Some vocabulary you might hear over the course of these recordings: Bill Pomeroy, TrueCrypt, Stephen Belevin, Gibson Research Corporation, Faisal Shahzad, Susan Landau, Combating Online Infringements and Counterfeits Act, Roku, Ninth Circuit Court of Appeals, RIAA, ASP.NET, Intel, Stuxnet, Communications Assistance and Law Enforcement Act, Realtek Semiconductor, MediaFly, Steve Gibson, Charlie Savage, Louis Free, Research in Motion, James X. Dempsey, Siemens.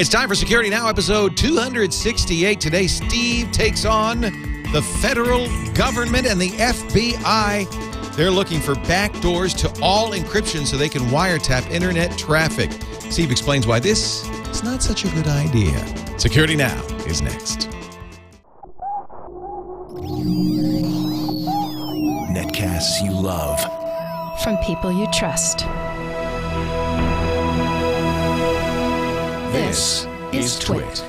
It's time for Security Now, episode 268. Today, Steve takes on the federal government and the FBI. They're looking for backdoors to all encryption so they can wiretap internet traffic. Steve explains why this is not such a good idea. Security Now is next. Netcasts you love. From people you trust. This is Twit.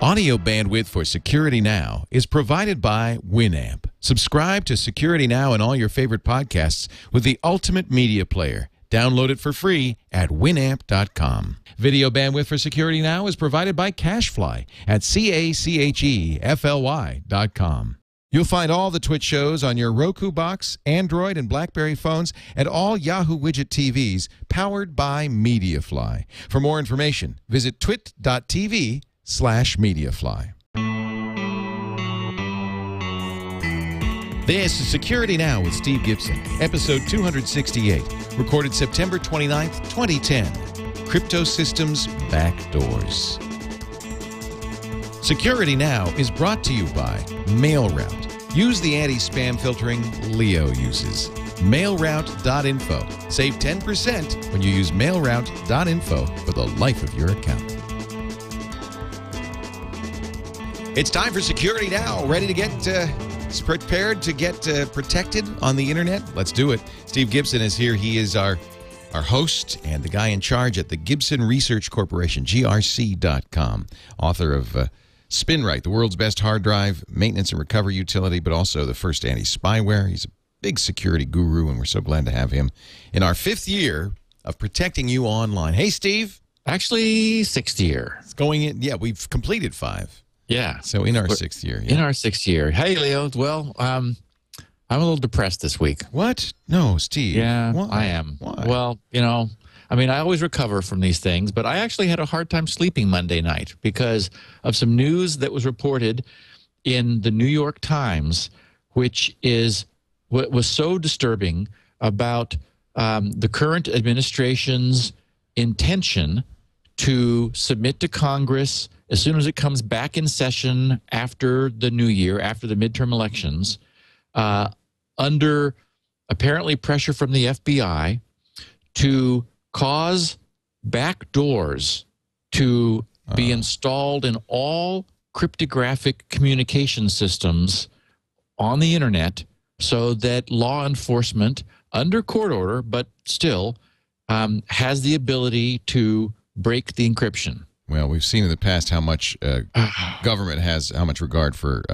Audio bandwidth for Security Now is provided by Winamp. Subscribe to Security Now and all your favorite podcasts with the ultimate media player. Download it for free at winamp.com. Video bandwidth for Security Now is provided by CacheFly at CacheFly.com. You'll find all the Twit shows on your Roku box, Android and BlackBerry phones, and all Yahoo Widget TVs powered by MediaFly. For more information, visit twit.tv/MediaFly. This is Security Now with Steve Gibson, episode 268, recorded September 29th, 2010. Crypto Systems Backdoors. Security Now is brought to you by MailRoute. Use the anti-spam filtering Leo uses. MailRoute.info. Save 10% when you use MailRoute.info for the life of your account. It's time for Security Now. Ready to get prepared to get protected on the internet? Let's do it. Steve Gibson is here. He is our host and the guy in charge at the Gibson Research Corporation, grc.com, author of SpinRite, the world's best hard drive maintenance and recovery utility, but also the first anti-spyware. He's a big security guru, and we're so glad to have him in our 5th year of protecting you online. Hey, Steve. Actually, 6th year. It's going in. Yeah, we've completed 5. Yeah. So in our 6th year. Yeah. In our 6th year. Hey, Leo. Well, I'm a little depressed this week. What? No, Steve. Yeah, why? I am. Why? Well, you know, I mean, I always recover from these things, but I actually had a hard time sleeping Monday night because of some news that was reported in the New York Times, which is what was so disturbing about the current administration's intention to submit to Congress as soon as it comes back in session after the new year, after the midterm elections, under apparently pressure from the FBI to cause backdoors to be installed in all cryptographic communication systems on the internet so that law enforcement, under court order, but still has the ability to break the encryption. Well, we've seen in the past how much government has, how much regard for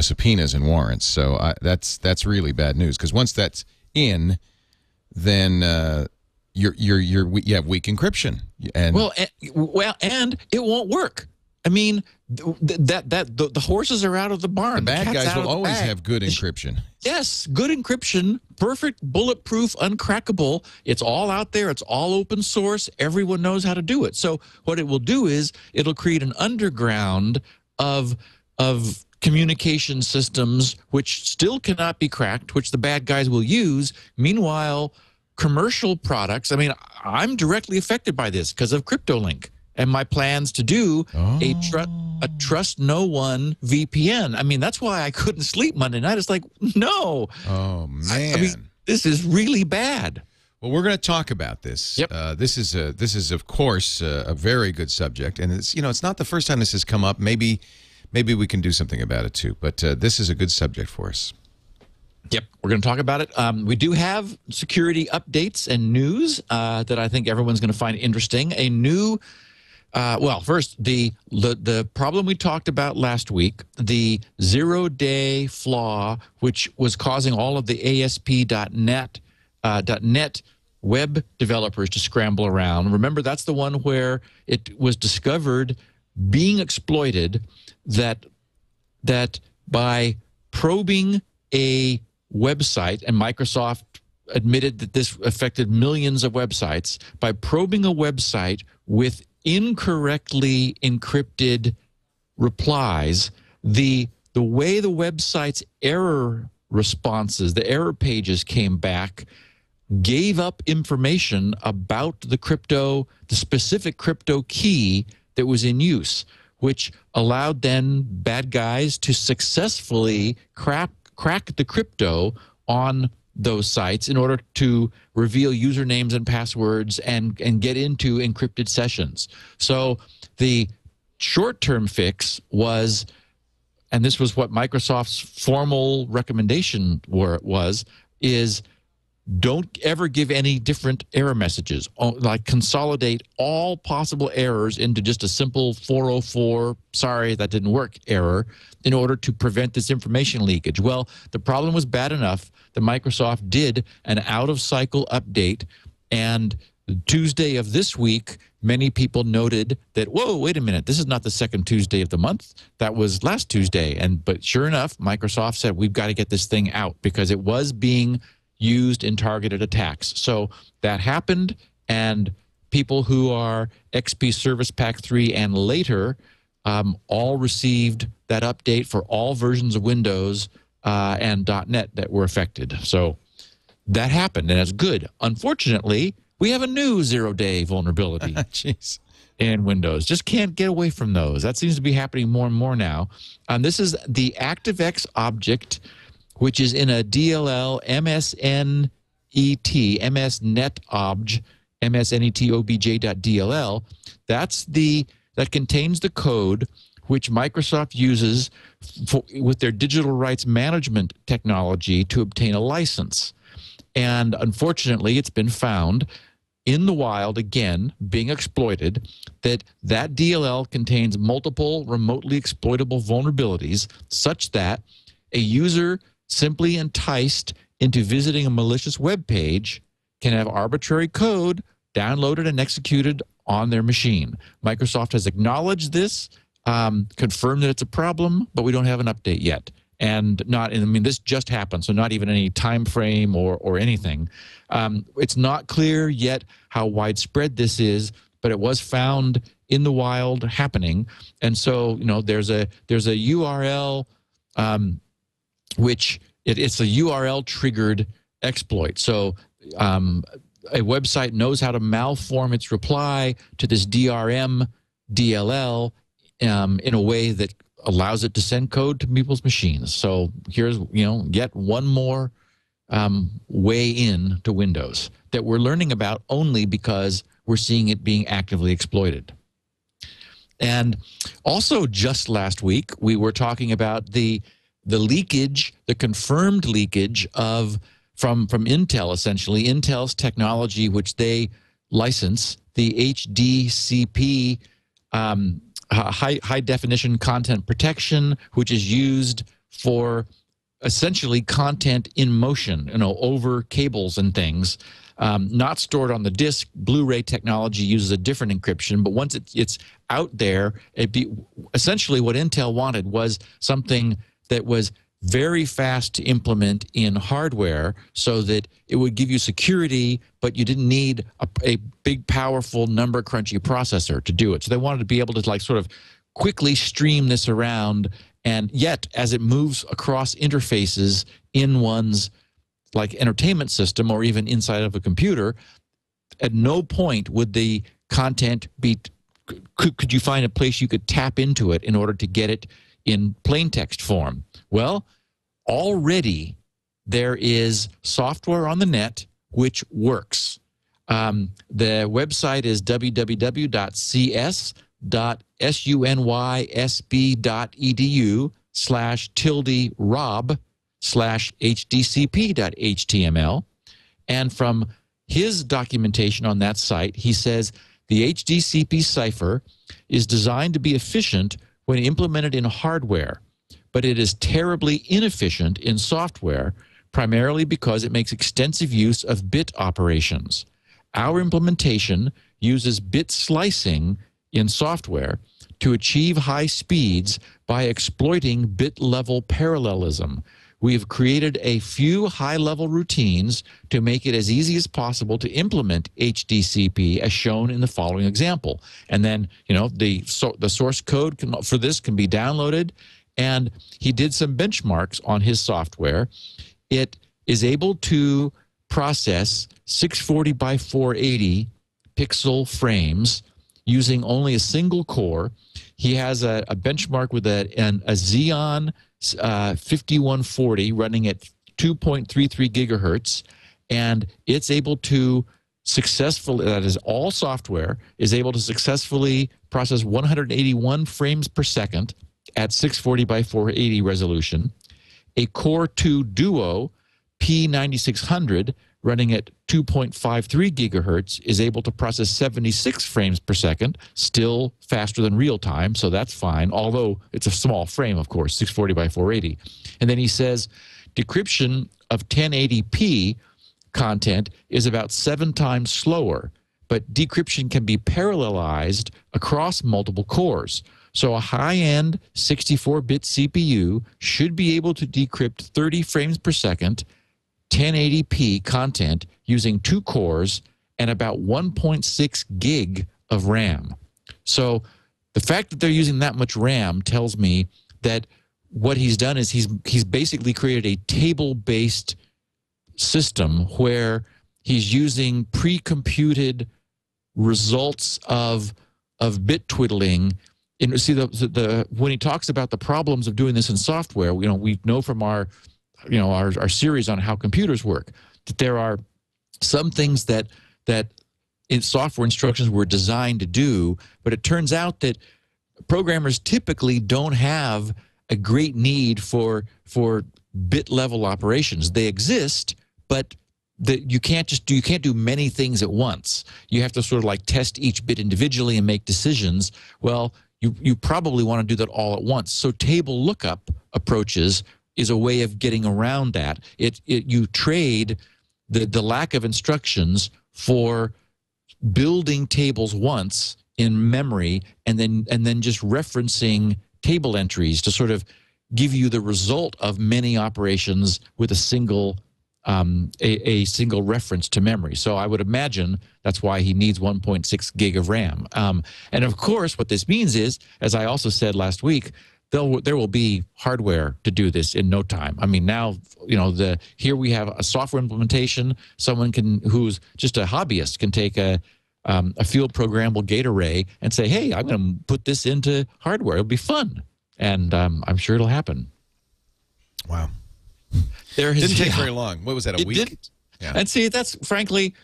subpoenas and warrants, so that's really bad news. Because once that's in, then you have weak encryption, and well, and it won't work. I mean, the horses are out of the barn. The bad guys will always have good encryption. Yes, good encryption, perfect, bulletproof, uncrackable. It's all out there. It's all open source. Everyone knows how to do it. So what it will do is it'll create an underground of communication systems which still cannot be cracked, which the bad guys will use. Meanwhile, commercial products, I mean, I'm directly affected by this because of CryptoLink and my plans to do a trust no one VPN. I mean, that's why I couldn't sleep Monday night. It's like, no. Oh, man. I mean, this is really bad. Well, we're going to talk about this. Yep. This is, of course, a very good subject. And it's, you know, it's not the first time this has come up. Maybe we can do something about it, too. But this is a good subject for us. Yep, we're going to talk about it. We do have security updates and news that I think everyone's going to find interesting. A new, well, first, the problem we talked about last week, the zero-day flaw, which was causing all of the ASP.NET web developers to scramble around. Remember, that's the one where it was discovered being exploited that by probing a website, and Microsoft admitted that this affected millions of websites, by probing a website with incorrectly encrypted replies, the way the website's error responses, the error pages came back gave up information about the crypto, the specific crypto key that was in use, which allowed then bad guys to successfully crack the crypto on those sites in order to reveal usernames and passwords and get into encrypted sessions. So the short-term fix was, and this was what Microsoft's formal recommendation was, is don't ever give any different error messages. Like consolidate all possible errors into just a simple 404, sorry, that didn't work error in order to prevent this information leakage. Well, the problem was bad enough that Microsoft did an out-of-cycle update, and Tuesday of this week, many people noted that, whoa, wait a minute, this is not the second Tuesday of the month. That was last Tuesday. But sure enough, Microsoft said, we've got to get this thing out because it was being used in targeted attacks. So that happened, and people who are XP Service Pack 3 and later all received that update for all versions of Windows and .NET that were affected. So that happened, and it's good. Unfortunately, we have a new zero-day vulnerability in Windows. Just can't get away from those. That seems to be happening more and more now. This is the ActiveX object, which is in a DLL MSNET, MSNetObj, MSNetObj.dll. That's the, that contains the code which Microsoft uses with their digital rights management technology to obtain a license. And unfortunately, it's been found in the wild, again, being exploited, that that DLL contains multiple remotely exploitable vulnerabilities such that a user simply enticed into visiting a malicious web page can have arbitrary code downloaded and executed on their machine. Microsoft has acknowledged this, confirmed that it's a problem, but we don't have an update yet. And not, I mean, this just happened, so not even any time frame or anything. It's not clear yet how widespread this is, but it was found in the wild happening. And so, you know, there's a URL, which it's a URL triggered exploit. So a website knows how to malform its reply to this DRM DLL in a way that allows it to send code to people's machines. So here's, you know, yet one more way in to Windows that we're learning about only because we're seeing it being actively exploited. And also just last week, we were talking about the leakage, the confirmed leakage of, from Intel, essentially, Intel's technology, which they license, the HDCP high definition content protection, which is used for essentially content in motion, you know, over cables and things, not stored on the disk. Blu-ray technology uses a different encryption, but once it's out there, essentially what Intel wanted was something that was very fast to implement in hardware so that it would give you security, but you didn't need a big, powerful, number-crunchy processor to do it. So they wanted to be able to, like, sort of quickly stream this around, and yet, as it moves across interfaces in one's, like, entertainment system or even inside of a computer, at no point would the content be, could you find a place you could tap into it in order to get it in plain text form. Well, already there is software on the net which works. The website is www.cs.sunysb.edu/rob/hdcp.html. And from his documentation on that site, he says the HDCP cipher is designed to be efficient when implemented in hardware, but it is terribly inefficient in software, primarily because it makes extensive use of bit operations. Our implementation uses bit slicing in software to achieve high speeds by exploiting bit-level parallelism. We have created a few high-level routines to make it as easy as possible to implement HDCP, as shown in the following example. And then, you know, the source code for this can be downloaded. And he did some benchmarks on his software. It is able to process 640 by 480 pixel frames using only a single core. He has a benchmark with a Xeon 5140 running at 2.33 gigahertz, and it's able to successfully, that is all software, is able to successfully process 181 frames per second at 640 by 480 resolution. A Core 2 Duo P9600 running at 2.53 gigahertz is able to process 76 frames per second, still faster than real time, so that's fine, although it's a small frame, of course, 640 by 480. And then he says decryption of 1080p content is about 7 times slower, but decryption can be parallelized across multiple cores. So a high-end 64-bit CPU should be able to decrypt 30 frames per second 1080p content using 2 cores and about 1.6 gig of RAM. So the fact that they're using that much RAM tells me that what he's done is he's basically created a table-based system where he's using pre-computed results of bit twiddling. And you see when he talks about the problems of doing this in software, you know, we know from our, you know, our series on how computers work, that there are some things that in software instructions were designed to do, but it turns out that programmers typically don't have a great need for bit level operations. They exist, but that you can't do many things at once. You have to sort of like test each bit individually and make decisions. Well, you probably want to do that all at once. So table lookup approaches is a way of getting around that. You trade the lack of instructions for building tables once in memory and then just referencing table entries to sort of give you the result of many operations with a single reference to memory. So I would imagine that's why he needs 1.6 gig of RAM. And of course, what this means is, as I also said last week, there will be hardware to do this in no time. I mean, now, you know, here we have a software implementation. Someone who's just a hobbyist can take a field programmable gate array and say, hey, I'm going to put this into hardware. It'll be fun. And I'm sure it'll happen. Wow. Didn't take very long. What was that, a week? Yeah. And see, that's frankly,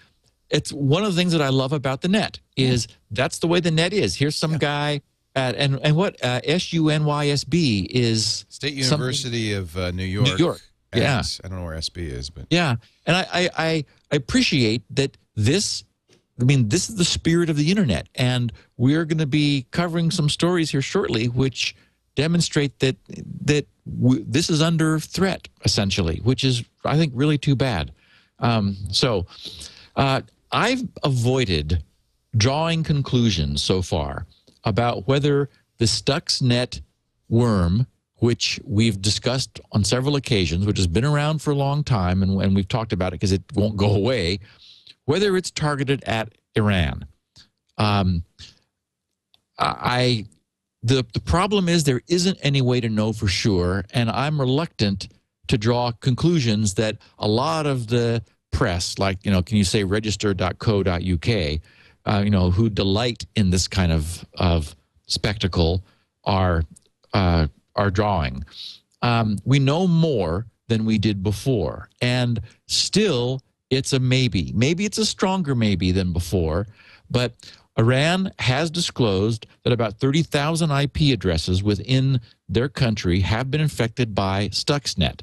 it's one of the things that I love about the net is that's the way the net is. Here's some guy at, and what SUNYSB is? State University of New York. New York. Yes. Yeah. I don't know where SB is, but yeah. And I appreciate that this. I mean, this is the spirit of the internet, and we're going to be covering some stories here shortly, which demonstrate that this is under threat, essentially, which is, I think, really too bad. So I've avoided drawing conclusions so far about whether the Stuxnet worm, which we've discussed on several occasions, which has been around for a long time, and we've talked about it because it won't go away, whether it's targeted at Iran. The problem is there isn't any way to know for sure, and I'm reluctant to draw conclusions that a lot of the press, like, you know, can you say register.co.uk, you know, who delight in this kind of spectacle are drawing. We know more than we did before, and still it's a maybe. Maybe it's a stronger maybe than before, but Iran has disclosed that about 30,000 IP addresses within their country have been infected by Stuxnet.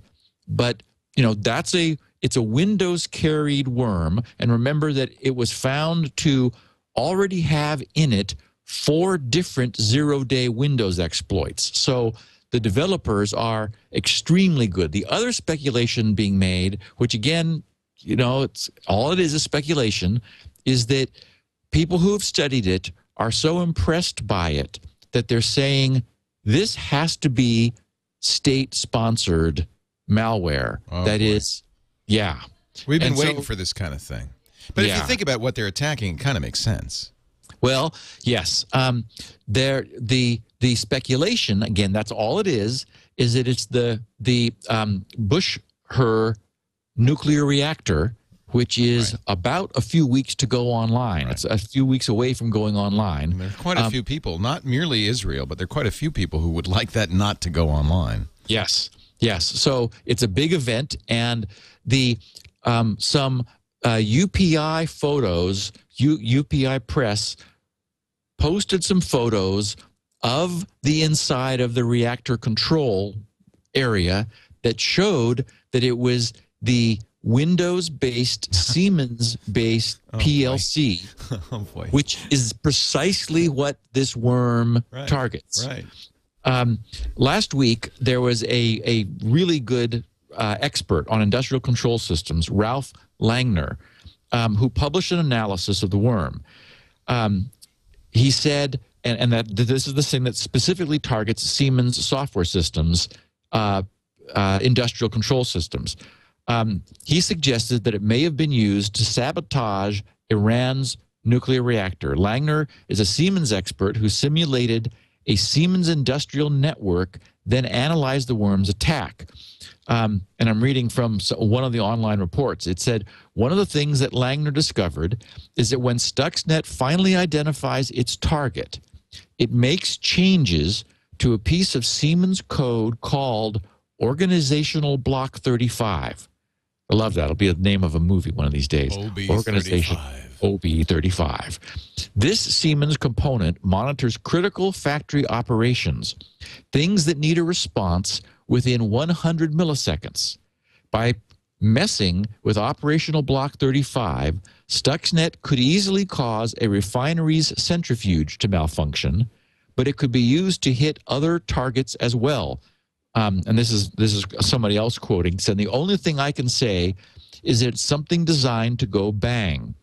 But, you know, it's a Windows-carried worm, and remember that it was found to already have in it 4 different zero-day Windows exploits. So the developers are extremely good. The other speculation being made, which again, you know, all it is speculation, is that people who have studied it are so impressed by it that they're saying this has to be state-sponsored malware. Oh, that boy. Is, yeah. We've been waiting for this kind of thing. But if you think about what they're attacking, it kind of makes sense. Well, yes. The speculation, again, that's all it is that it's the Bush-Her nuclear reactor, which is about a few weeks to go online. It's a few weeks away from going online. There are quite a few people, not merely Israel, but there are quite a few people who would like that not to go online. Yes, yes. So it's a big event, and the some UPI photos, UPI Press posted some photos of the inside of the reactor control area that showed that it was the Windows-based, Siemens-based PLC, which is precisely what this worm targets. Right. Last week, there was a really good expert on industrial control systems, Ralph Langner, who published an analysis of the worm. He said, and that this is the thing that specifically targets Siemens software systems, industrial control systems. He suggested that it may have been used to sabotage Iran's nuclear reactor. Langner is a Siemens expert who simulated a Siemens industrial network, then analyzed the worm's attack. And I'm reading from one of the online reports. It said, one of the things that Langner discovered is that when Stuxnet finally identifies its target, it makes changes to a piece of Siemens code called Organizational Block 35. I love that. It'll be the name of a movie one of these days. OB35. This Siemens component monitors critical factory operations, things that need a response within 100 milliseconds. By messing with Operational Block 35, Stuxnet could easily cause a refinery's centrifuge to malfunction, but it could be used to hit other targets as well. And this is somebody else quoting, said, "The only thing I can say is it's something designed to go bang.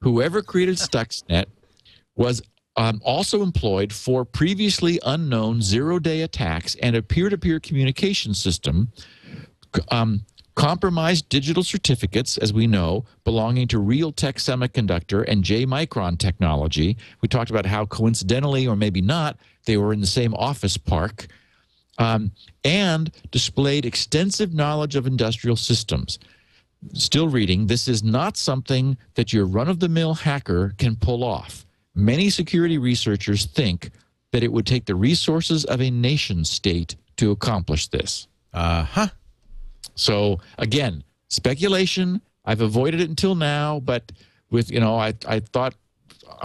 Whoever created Stuxnet was also employed for previously unknown zero-day attacks and a peer-to-peer communication system, compromised digital certificates, as we know, belonging to Realtek Semiconductor and J-micron technology." We talked about how coincidentally, or maybe not, they were in the same office park. And displayed extensive knowledge of industrial systems. Still reading, this is not something that your run-of-the-mill hacker can pull off. Many security researchers think that it would take the resources of a nation state to accomplish this. So again, speculation. I've avoided it until now, but with I thought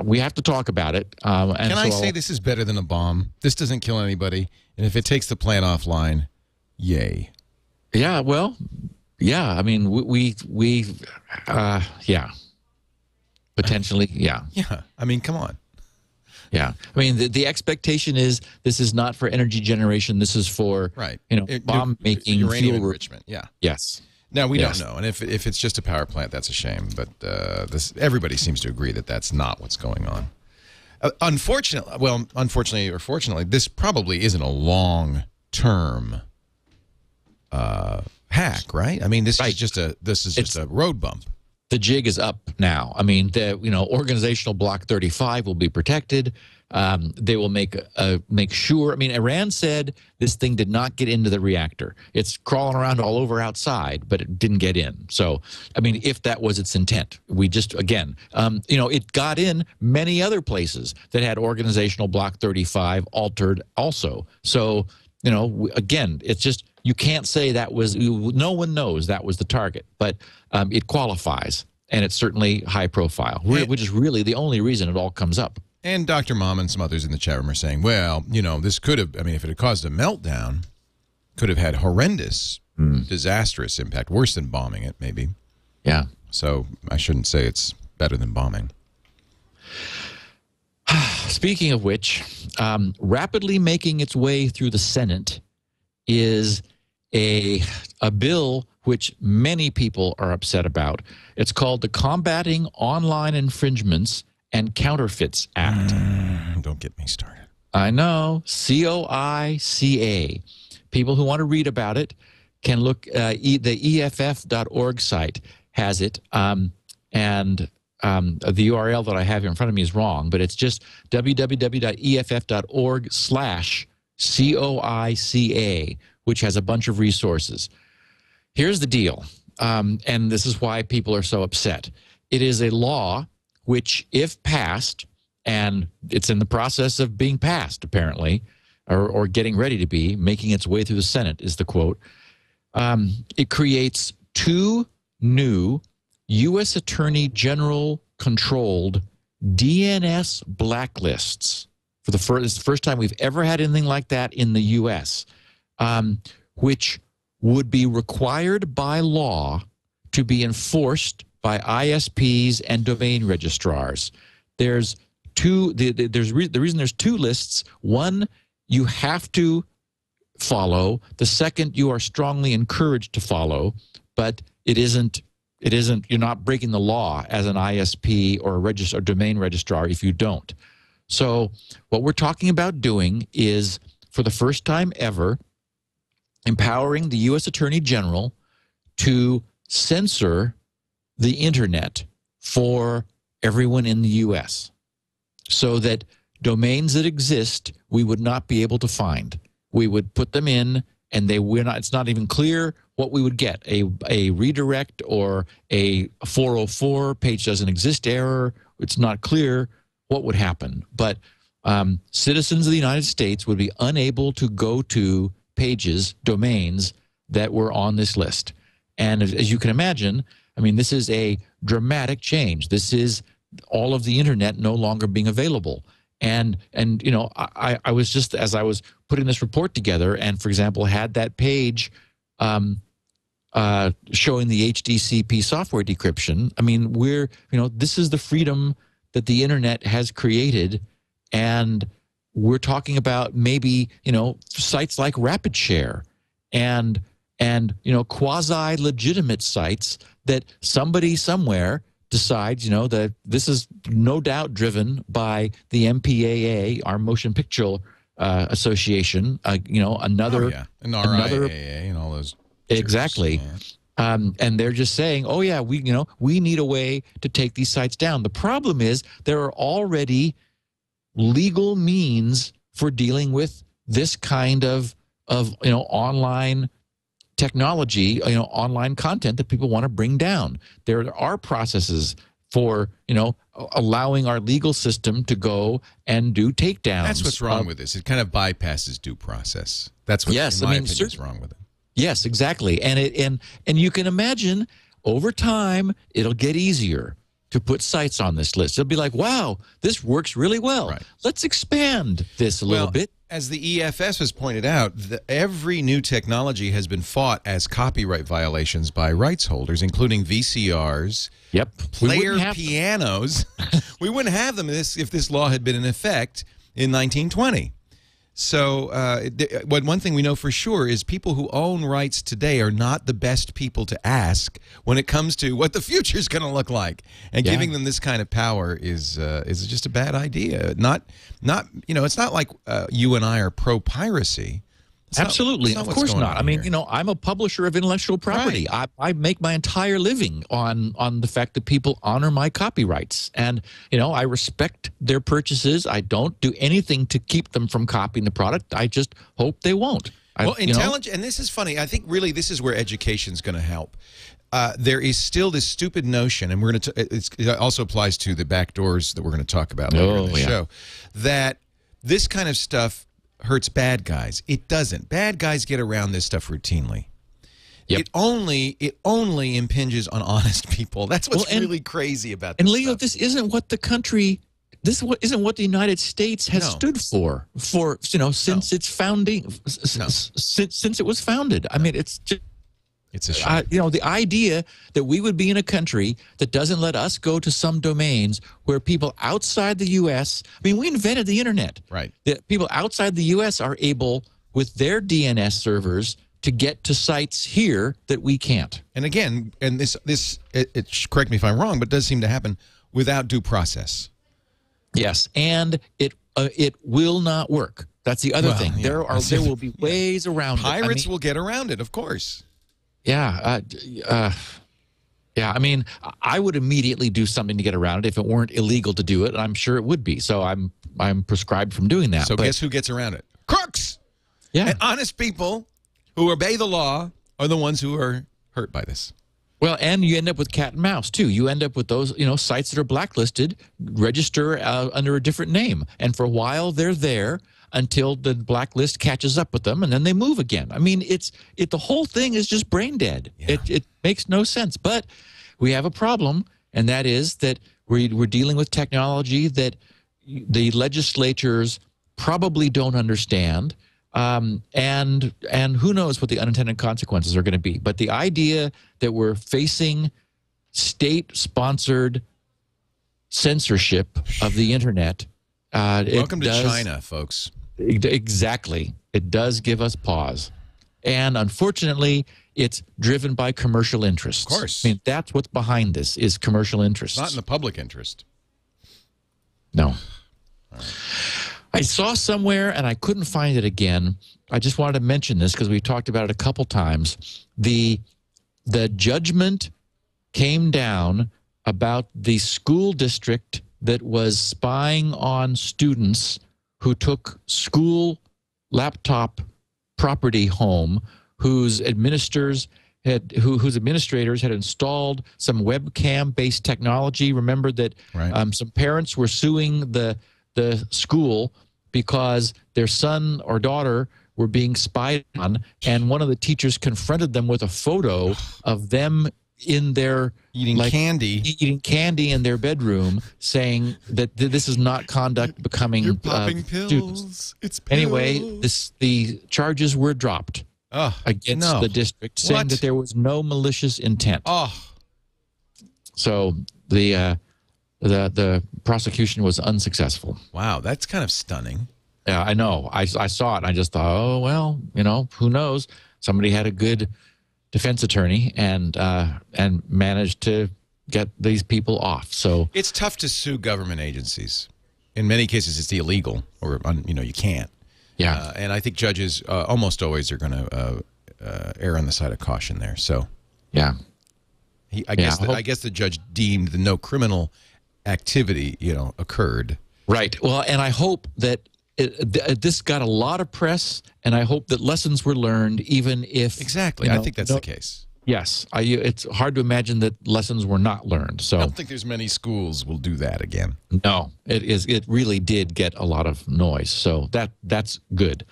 we have to talk about it. And can I say this is better than a bomb? This doesn't kill anybody. And if it takes the plan offline, yay. Yeah, well, yeah. I mean, we yeah. Potentially, yeah. Yeah, I mean, come on. Yeah, I mean, the expectation is this is not for energy generation. This is for, bomb-making, uranium enrichment, yeah. Yes. Now, we don't know. And if it's just a power plant, that's a shame. But everybody seems to agree that that's not what's going on. Unfortunately, well, unfortunately or fortunately, this probably isn't a long-term hack, right? I mean, this is just a a road bump. The jig is up now. I mean, Organizational Block 35 will be protected. They will make sure. I mean, Iran said this thing did not get into the reactor. It's crawling around all over outside, but it didn't get in. So, I mean, if that was its intent, we just, again, it got in many other places that had Organizational Block 35 altered also. So, again, it's just, you can't say that was, no one knows that was the target, but it qualifies, and it's certainly high profile, which is really the only reason it all comes up. And Dr. Mom and some others in the chat room are saying, well, this could have, I mean, if it had caused a meltdown, could have had horrendous, disastrous impact, worse than bombing it, maybe. Yeah. So I shouldn't say it's better than bombing. Speaking of which, rapidly making its way through the Senate is a bill which many people are upset about. It's called the Combating Online Infringements and Counterfeits Act. Don't get me started. I know. COICA. People who want to read about it can look. The EFF.org site has it. The URL that I have here in front of me is wrong, but it's just www.eff.org/COICA, which has a bunch of resources. Here's the deal. And this is why people are so upset. It is a law which, if passed, and it's in the process of being passed, apparently, or getting ready to be, making its way through the Senate is the quote, it creates two new U.S. Attorney General-controlled DNS blacklists. For the first time we've ever had anything like that in the U.S., which would be required by law to be enforced by ISPs and domain registrars. There's two. The reason there's two lists: one you have to follow; the second you are strongly encouraged to follow. But it isn't. It isn't. You're not breaking the law as an ISP or a or domain registrar if you don't. So what we're talking about doing is, for the first time ever, empowering the U.S. Attorney General to censor the internet for everyone in the U.S. so that domains that exist we would not be able to find. We would put them in and they were not, it's not even clear what we would get, a redirect or a 404 page doesn't exist error. It's not clear what would happen. But citizens of the United States would be unable to go to pages, domains that were on this list. And as you can imagine, I mean, this is a dramatic change. This is all of the internet no longer being available. And you know, I was just, as I was putting this report together and, for example, had that page showing the HDCP software decryption, I mean, we're, you know, this is the freedom that the internet has created, and we're talking about maybe, you know, sites like RapidShare and you know, quasi-legitimate sites that somebody somewhere decides, you know, that this is no doubt driven by the MPAA, our Motion Picture Association, you know, another... Oh, yeah. And RIAA and all those... Exactly. Yeah. And they're just saying, oh, yeah, we, you know, we need a way to take these sites down. The problem is there are already legal means for dealing with this kind of you know, online technology, you know, online content that people want to bring down. There are processes for, you know, allowing our legal system to go and do takedowns. That's what's wrong with this. It kind of bypasses due process. That's what, yes, in my opinion, is wrong with it. Yes, exactly. And it and you can imagine over time it'll get easier to put sites on this list. It'll be like, wow, this works really well. Right. Let's expand this a little bit. As the EFS has pointed out, every new technology has been fought as copyright violations by rights holders, including VCRs, yep, player pianos. We wouldn't have them if this law had been in effect in 1920. So one thing we know for sure is people who own rights today are not the best people to ask when it comes to what the future is going to look like. And yeah, giving them this kind of power is just a bad idea. Not you know, it's not like you and I are pro-piracy. Absolutely. Of course not. I mean, you know, I'm a publisher of intellectual property. Right. I make my entire living on the fact that people honor my copyrights. And, you know, I respect their purchases. I don't do anything to keep them from copying the product. I just hope they won't. Well, intelligent, and this is funny. I think really this is where education's going to help. There is still this stupid notion, and we're going to, it also applies to the back doors that we're going to talk about later in the show, that this kind of stuff hurts bad guys. It doesn't. Bad guys get around this stuff routinely. Yep. It only impinges on honest people. That's what's really crazy about this. And Leo, stuff. This isn't what the country, this isn't what the United States has stood for you know, since its founding, since it was founded. I mean, it's just, it's a shame. You know, the idea that we would be in a country that doesn't let us go to some domains where people outside the U.S. I mean, we invented the internet. Right. That people outside the U.S. are able, with their DNS servers, to get to sites here that we can't. And again, and this, correct me if I'm wrong, but it does seem to happen without due process. Yes, and it will not work. That's the other thing. Yeah. There will be ways around it. Pirates will get around it, of course. Yeah, yeah. I mean, I would immediately do something to get around it if it weren't illegal to do it, and I'm sure it would be. So I'm prescribed from doing that. So guess who gets around it? Crooks. Yeah, and honest people who obey the law are the ones who are hurt by this. Well, and you end up with cat and mouse too. You end up with those, you know, sites that are blacklisted register under a different name, and for a while they're there until the blacklist catches up with them, and then they move again. I mean, the whole thing is just brain dead. Yeah. It makes no sense. But we have a problem, and that is that we're dealing with technology that the legislatures probably don't understand. And who knows what the unintended consequences are going to be. But the idea that we're facing state-sponsored censorship of the internet. Welcome to China, folks. Exactly. It does give us pause. And unfortunately, it's driven by commercial interests. Of course. I mean, that's what's behind this, is commercial interests. Not in the public interest. No. All right. I saw somewhere, and I couldn't find it again. I just wanted to mention this because we talked about it a couple times. The judgment came down about the school district that was spying on students who took school laptop property home, whose administrators had installed some webcam-based technology. Remember that, right. Some parents were suing the school because their son or daughter were being spied on, and one of the teachers confronted them with a photo of them in their eating candy in their bedroom, saying that this is not conduct becoming you're popping pills. Students. It's pills. Anyway, the charges were dropped against the district, saying that there was no malicious intent. So the prosecution was unsuccessful. Wow, that's kind of stunning. Yeah, I know. I saw it and I just thought, oh, well, you know, who knows? Somebody had a good defense attorney and managed to get these people off. So it's tough to sue government agencies. In many cases, it's illegal, or, you know, you can't. Yeah. And I think judges almost always are going to err on the side of caution there. So, yeah. I guess the judge deemed the no criminal activity, you know, occurred. Right. Well, and I hope that this got a lot of press, and I hope that lessons were learned, even if... Exactly. You know, I think that's the case. Yes. It's hard to imagine that lessons were not learned. So I don't think there's many schools will do that again. No. It really did get a lot of noise, so that's good.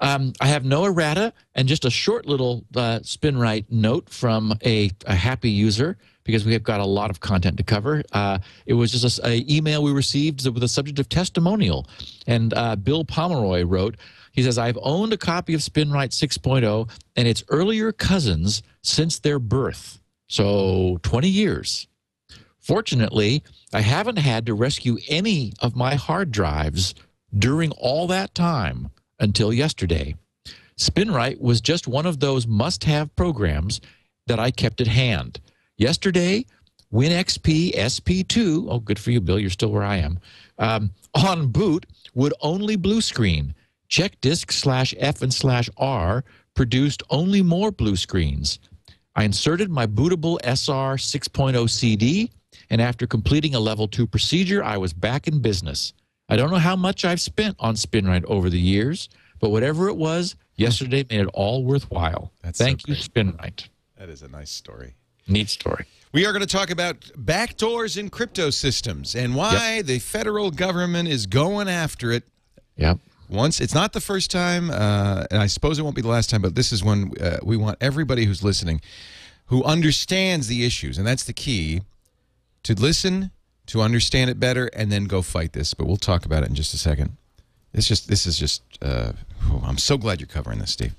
I have no errata, and just a short little SpinRite note from a happy user, because we have got a lot of content to cover. It was just an email we received with the subject of testimonial. And Bill Pomeroy wrote, he says, I've owned a copy of SpinRite 6.0 and its earlier cousins since their birth, so 20 years. Fortunately, I haven't had to rescue any of my hard drives during all that time until yesterday. SpinRite was just one of those must-have programs that I kept at hand. Yesterday, WinXP SP2, oh, good for you, Bill, you're still where I am, on boot would only blue screen. Check disk /f/r produced only more blue screens. I inserted my bootable SR 6.0 CD, and after completing a level 2 procedure, I was back in business. I don't know how much I've spent on SpinRite over the years, but whatever it was, yesterday made it all worthwhile. Thank you, SpinRite. That is a nice story. Neat story. We are going to talk about backdoors in crypto systems and why the federal government is going after it. Yep. It's not the first time, and I suppose it won't be the last time, but this is one we want everybody who's listening who understands the issues, and that's the key, to listen, to understand it better, and then go fight this. But we'll talk about it in just a second. I'm so glad you're covering this, Steve.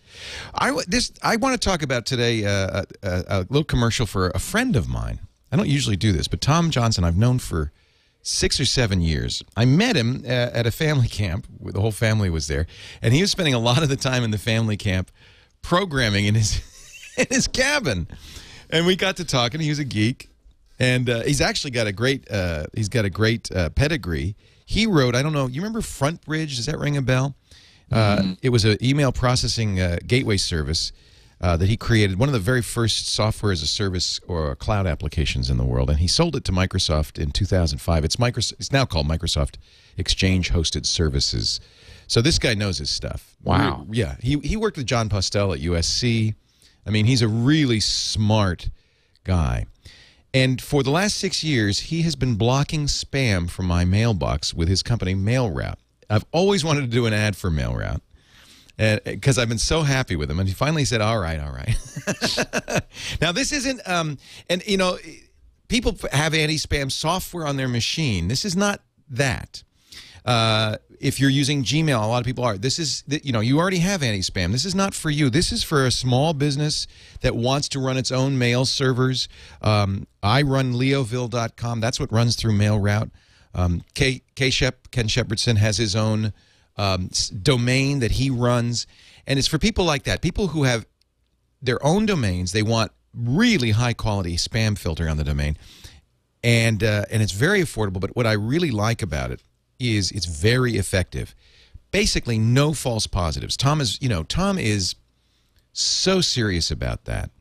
I want to talk about today a little commercial for a friend of mine. I don't usually do this, but Tom Johnson I've known for 6 or 7 years. I met him at a family camp. The whole family was there, and he was spending a lot of the time in the family camp programming in his in his cabin. And we got to talking. He was a geek, and he's actually got a great pedigree. He wrote, I don't know, you remember FrontBridge? Does that ring a bell? It was an email processing gateway service that he created, one of the very first software as a service or cloud applications in the world, and he sold it to Microsoft in 2005. It's now called Microsoft Exchange Hosted Services. So this guy knows his stuff. Wow. Yeah. He worked with John Postel at USC. I mean, he's a really smart guy. And for the last 6 years, he has been blocking spam from my mailbox with his company, MailRoute. I've always wanted to do an ad for MailRoute because I've been so happy with him. And he finally said, all right, all right. Now, this isn't, and, you know, people have anti-spam software on their machine. This is not that. If you're using Gmail, a lot of people are. This is, you know, you already have anti-spam. This is not for you. This is for a small business that wants to run its own mail servers. I run leoville.com. That's what runs through MailRoute. Ken Shepherdson has his own domain that he runs. And it's for people like that, people who have their own domains. They want really high-quality spam filter on the domain. And it's very affordable. But what I really like about it is it's very effective. Basically, no false positives. Tom is so serious about that,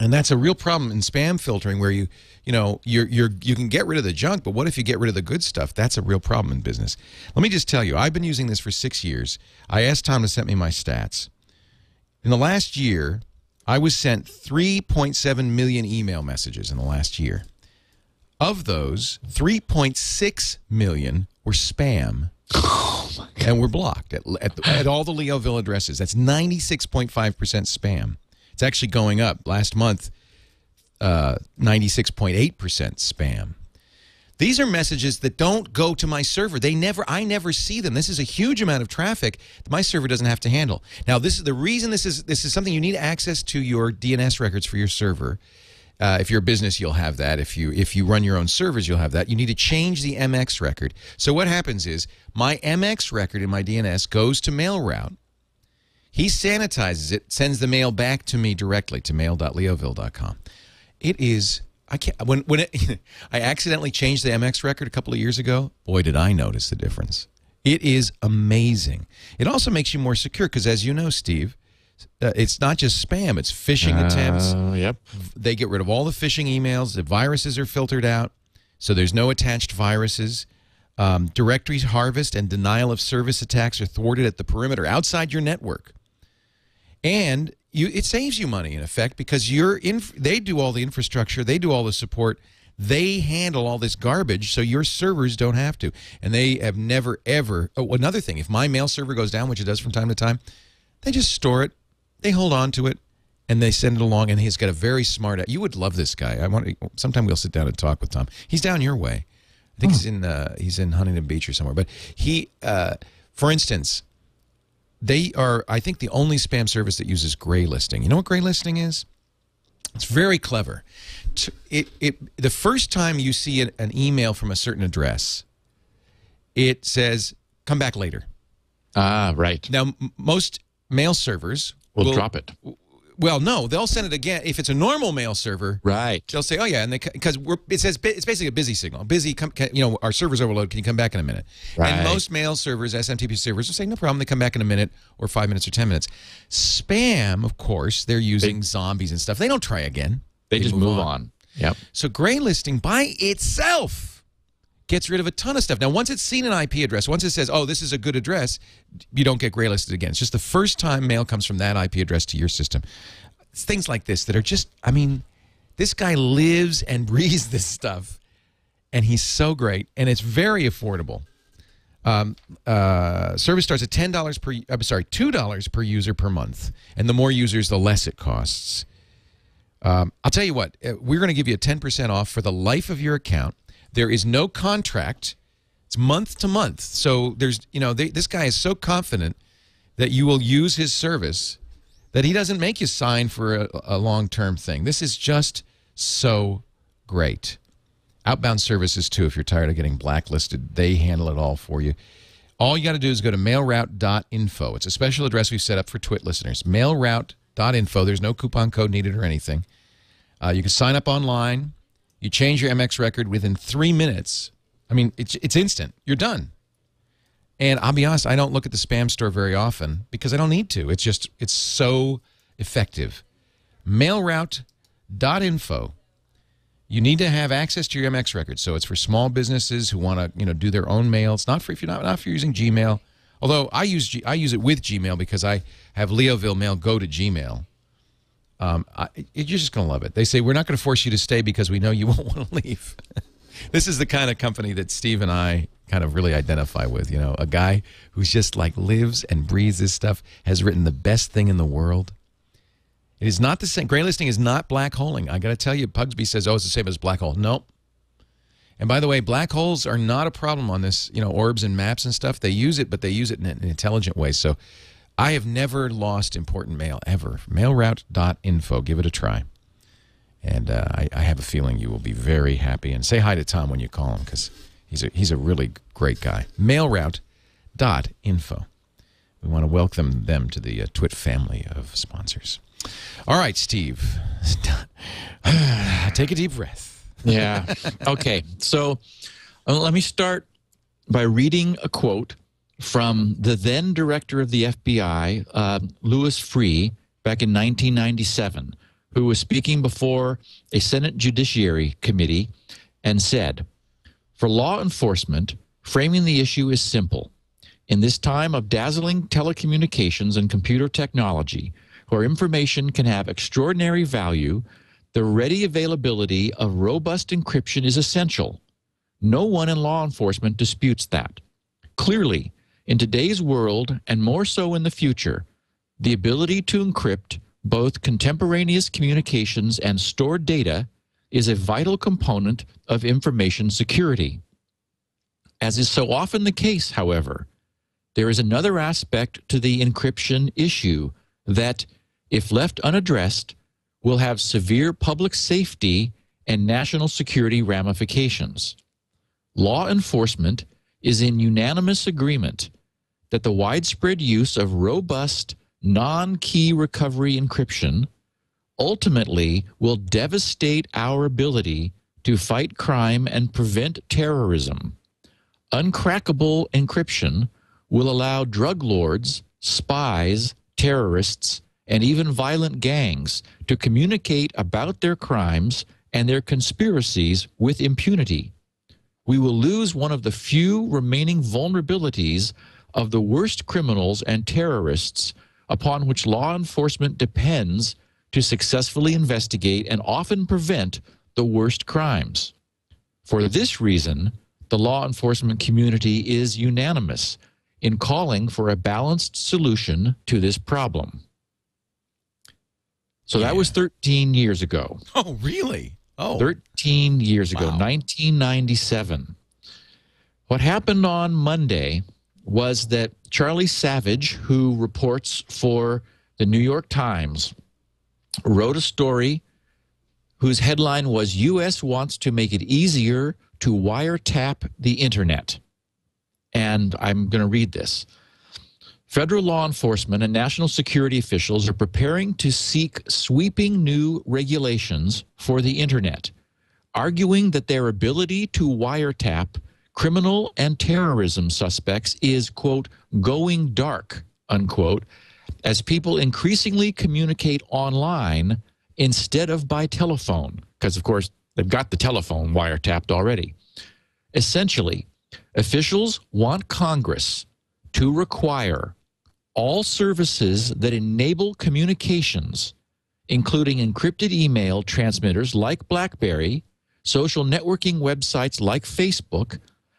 and that's a real problem in spam filtering, where you can get rid of the junk, but what if you get rid of the good stuff? That's a real problem in business. Let me just tell you, I've been using this for 6 years. I asked Tom to send me my stats. In the last year, I was sent 3.7 million email messages in the last year. Of those, 3.6 million were spam, and were blocked at all the Leoville addresses. That's 96.5% spam. It's actually going up. Last month, 96.8% spam. These are messages that don't go to my server. They never, I never see them. This is a huge amount of traffic that my server doesn't have to handle. Now, this is the reason. This is something you need access to your DNS records for your server. If you're a business, you'll have that. If you run your own servers, you'll have that. You need to change the MX record. So what happens is my MX record in my DNS goes to MailRoute. He sanitizes it, sends the mail back to me directly to mail.leoville.com. It is, I can't, when I accidentally changed the MX record a couple of years ago, boy, did I notice the difference. It is amazing. It also makes you more secure because, as you know, Steve, it's not just spam, it's phishing attempts. Yep. They get rid of all the phishing emails. The viruses are filtered out, so there's no attached viruses. Directory harvest and denial of service attacks are thwarted at the perimeter, outside your network. And it saves you money, in effect, because they do all the infrastructure, they do all the support, they handle all this garbage, so your servers don't have to. And they have never, ever... Oh, another thing, if my mail server goes down, which it does from time to time, they just store it. They hold on to it, and they send it along, and he's got a very smart... You would love this guy. Sometime we'll sit down and talk with Tom. He's down your way. I think he's in Huntington Beach or somewhere. But he, for instance, they are, I think, the only spam service that uses gray listing. You know what gray listing is? It's very clever. The first time you see an email from a certain address, it says, come back later. Ah, right. Now, most mail servers... We'll drop it. Well, no, they'll send it again. If it's a normal mail server, right? They'll say, "Oh yeah," and because it says it's basically a busy signal. Busy, you know, our server's overload. Can you come back in a minute? Right. And most mail servers, SMTP servers, will say, "No problem." They come back in a minute, or 5 minutes, or 10 minutes. Spam, of course, they're using zombies and stuff. They don't try again. They just move on. Yep. So gray listing by itself gets rid of a ton of stuff. Now, once it's seen an IP address, once it says, oh, this is a good address, you don't get graylisted again. It's just the first time mail comes from that IP address to your system. It's things like this that are just, I mean, this guy lives and breathes this stuff, and he's so great, and it's very affordable. Service starts at $2 per user per month, and the more users, the less it costs. I'll tell you what, we're going to give you a 10% off for the life of your account. There is no contract. It's month to month. So there's, you know, this guy is so confident that you will use his service that he doesn't make you sign for a long-term thing. This is just so great. Outbound services, too, if you're tired of getting blacklisted, they handle it all for you. All you got to do is go to mailroute.info. It's a special address we've set up for Twit listeners. Mailroute.info. There's no coupon code needed or anything. You can sign up online. You change your MX record within 3 minutes. I mean, it's instant. You're done. And I'll be honest, I don't look at the spam store very often because I don't need to. It's just, it's so effective. Mailroute.info. You need to have access to your MX record. So it's for small businesses who want to, you know, do their own mail. It's not for if you're using Gmail. Although I use it with Gmail because I have Leoville Mail go to Gmail. You're just going to love it. They say, we're not going to force you to stay because we know you won't want to leave. This is the kind of company that Steve and I kind of really identify with. You know, a guy who's just like lives and breathes this stuff, has written the best thing in the world. It is not the same. Gray listing is not black holing. I got to tell you, Pugsby says, oh, it's the same as black hole. Nope. And by the way, black holes are not a problem on this, you know, orbs and maps and stuff. They use it, but they use it in an intelligent way. So I have never lost important mail, ever. MailRoute.info. Give it a try. And I have a feeling you will be very happy. And say hi to Tom when you call him, because he's a really great guy. MailRoute.info. We want to welcome them to the Twit family of sponsors. All right, Steve. Take a deep breath. Yeah. Okay. So let me start by reading a quote from the then director of the FBI, Louis Free, back in 1997, who was speaking before a Senate Judiciary Committee and said, "For law enforcement, framing the issue is simple. In this time of dazzling telecommunications and computer technology, where information can have extraordinary value, the ready availability of robust encryption is essential. No one in law enforcement disputes that. Clearly, in today's world, and more so in the future, the ability to encrypt both contemporaneous communications and stored data is a vital component of information security. As is so often the case, however, there is another aspect to the encryption issue that, if left unaddressed, will have severe public safety and national security ramifications. Law enforcement is in unanimous agreement that the widespread use of robust non-key recovery encryption ultimately will devastate our ability to fight crime and prevent terrorism. Uncrackable encryption will allow drug lords, spies, terrorists, and even violent gangs to communicate about their crimes and their conspiracies with impunity. We will lose one of the few remaining vulnerabilities of the worst criminals and terrorists upon which law enforcement depends to successfully investigate and often prevent the worst crimes. For this reason, the law enforcement community is unanimous in calling for a balanced solution to this problem." So that was 13 years ago. Oh, really? Oh. 13 years ago, 1997. What happened on Monday was that Charlie Savage, who reports for the New York Times, wrote a story whose headline was, "U.S. wants to make it easier to wiretap the Internet." And I'm going to read this. "Federal law enforcement and national security officials are preparing to seek sweeping new regulations for the Internet, arguing that their ability to wiretap criminal and terrorism suspects is, quote, going dark, unquote, as people increasingly communicate online instead of by telephone," because, of course, they've got the telephone wiretapped already. "Essentially, officials want Congress to require all services that enable communications, including encrypted email transmitters like BlackBerry, social networking websites like Facebook,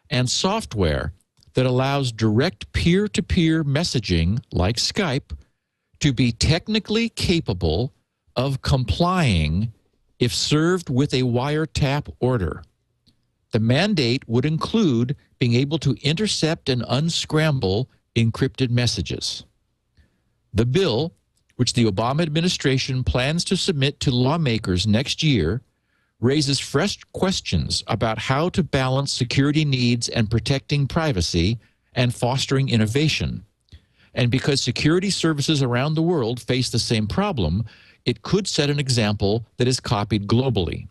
and software that allows direct peer-to-peer messaging like Skype, to be technically capable of complying if served with a wiretap order. The mandate would include being able to intercept and unscramble encrypted messages. The bill, which the Obama administration plans to submit to lawmakers next year, raises fresh questions about how to balance security needs and protecting privacy and fostering innovation. And because security services around the world face the same problem, it could set an example that is copied globally.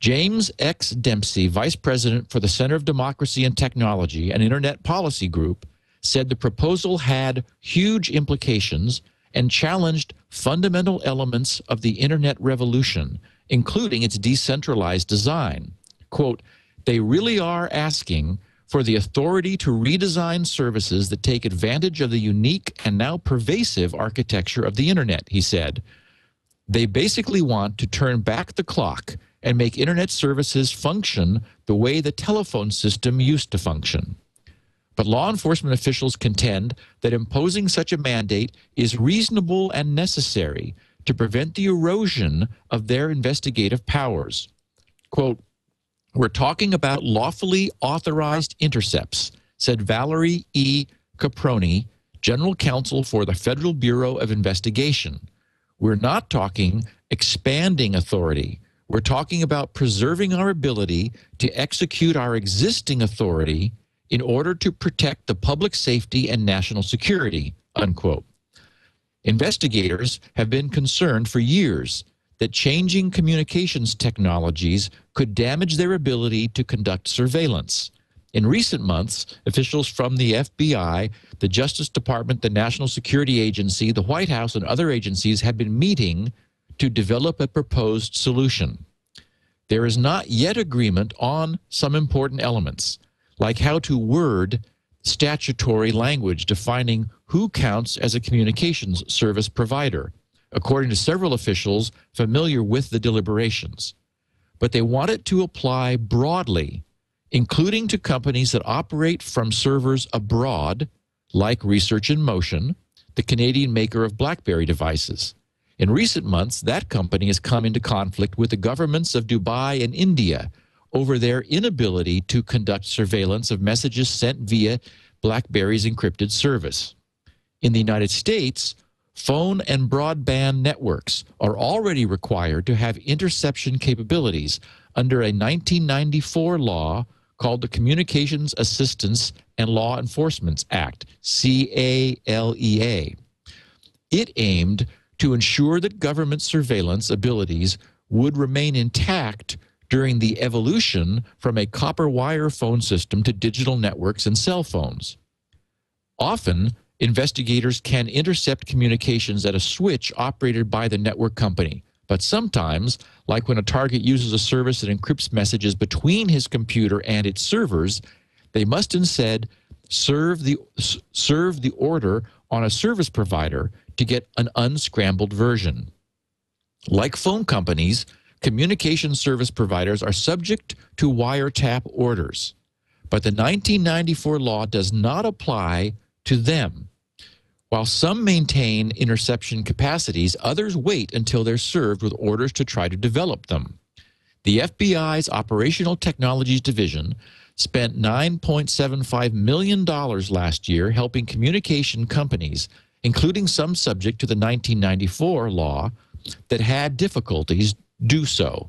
James X. Dempsey, vice president for the Center of Democracy and Technology, an Internet policy group, said the proposal had huge implications and challenged fundamental elements of the Internet revolution, including its decentralized design. Quote, they really are asking for the authority to redesign services that take advantage of the unique and now pervasive architecture of the Internet," he said. They basically want to turn back the clock and make internet services function the way the telephone system used to function. But law enforcement officials contend that imposing such a mandate is reasonable and necessary to prevent the erosion of their investigative powers. Quote, "We're talking about lawfully authorized intercepts," said Valerie E. Caproni, General Counsel for the Federal Bureau of Investigation. "We're not talking expanding authority. We're talking about preserving our ability to execute our existing authority in order to protect the public safety and national security," unquote. Investigators have been concerned for years that changing communications technologies could damage their ability to conduct surveillance. In recent months, officials from the FBI, the Justice Department, the National Security Agency, the White House, and other agencies have been meeting to develop a proposed solution. There is not yet agreement on some important elements, like how to word statutory language defining who counts as a communications service provider, according to several officials familiar with the deliberations. But they want it to apply broadly, including to companies that operate from servers abroad, like Research in Motion, the Canadian maker of BlackBerry devices. In recent months, that company has come into conflict with the governments of Dubai and India over their inability to conduct surveillance of messages sent via BlackBerry's encrypted service. In the United States, phone and broadband networks are already required to have interception capabilities under a 1994 law called the Communications Assistance and Law Enforcement Act, CALEA. It aimed to ensure that government surveillance abilities would remain intact during the evolution from a copper wire phone system to digital networks and cell phones. Often, investigators can intercept communications at a switch operated by the network company, but sometimes, like when a target uses a service that encrypts messages between his computer and its servers, they must instead serve the order on a service provider to get an unscrambled version. Like phone companies, communication service providers are subject to wiretap orders, but the 1994 law does not apply to them. While some maintain interception capacities, others wait until they're served with orders to try to develop them. The FBI's Operational Technologies Division spent $9.75 million last year helping communication companies, including some subject to the 1994 law, that had difficulties do so,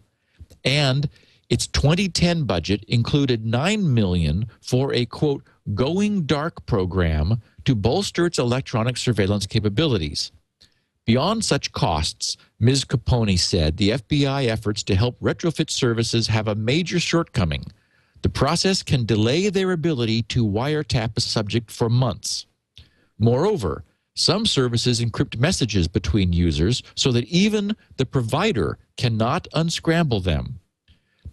and its 2010 budget included $9 million for a, quote, going dark program to bolster its electronic surveillance capabilities. Beyond such costs, Ms. Caponi said, the FBI efforts to help retrofit services have a major shortcoming. The process can delay their ability to wiretap a subject for months. Moreover, some services encrypt messages between users so that even the provider cannot unscramble them.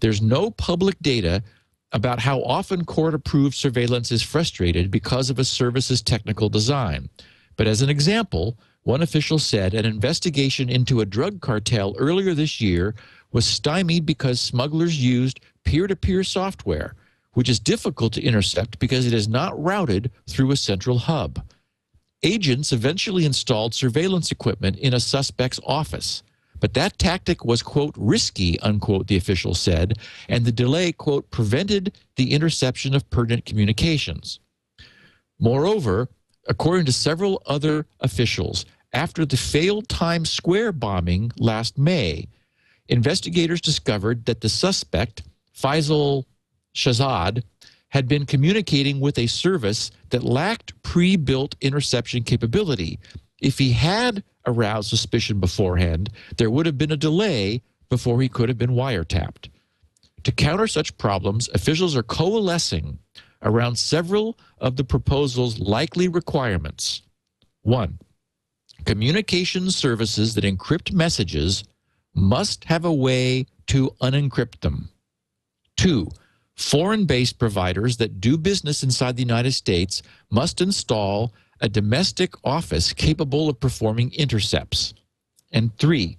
There's no public data about how often court-approved surveillance is frustrated because of a service's technical design. But as an example, one official said an investigation into a drug cartel earlier this year was stymied because smugglers used peer-to-peer software, which is difficult to intercept because it is not routed through a central hub. Agents eventually installed surveillance equipment in a suspect's office, but that tactic was, quote, risky, unquote, the official said, and the delay, quote, prevented the interception of pertinent communications. Moreover, according to several other officials, after the failed Times Square bombing last May, investigators discovered that the suspect, Faisal Shahzad, had been communicating with a service that lacked pre-built interception capability. If he had aroused suspicion beforehand, there would have been a delay before he could have been wiretapped. To counter such problems, officials are coalescing around several of the proposal's likely requirements. 1. Communication services that encrypt messages must have a way to unencrypt them. 2. Foreign-based providers that do business inside the United States must install a domestic office capable of performing intercepts. And 3,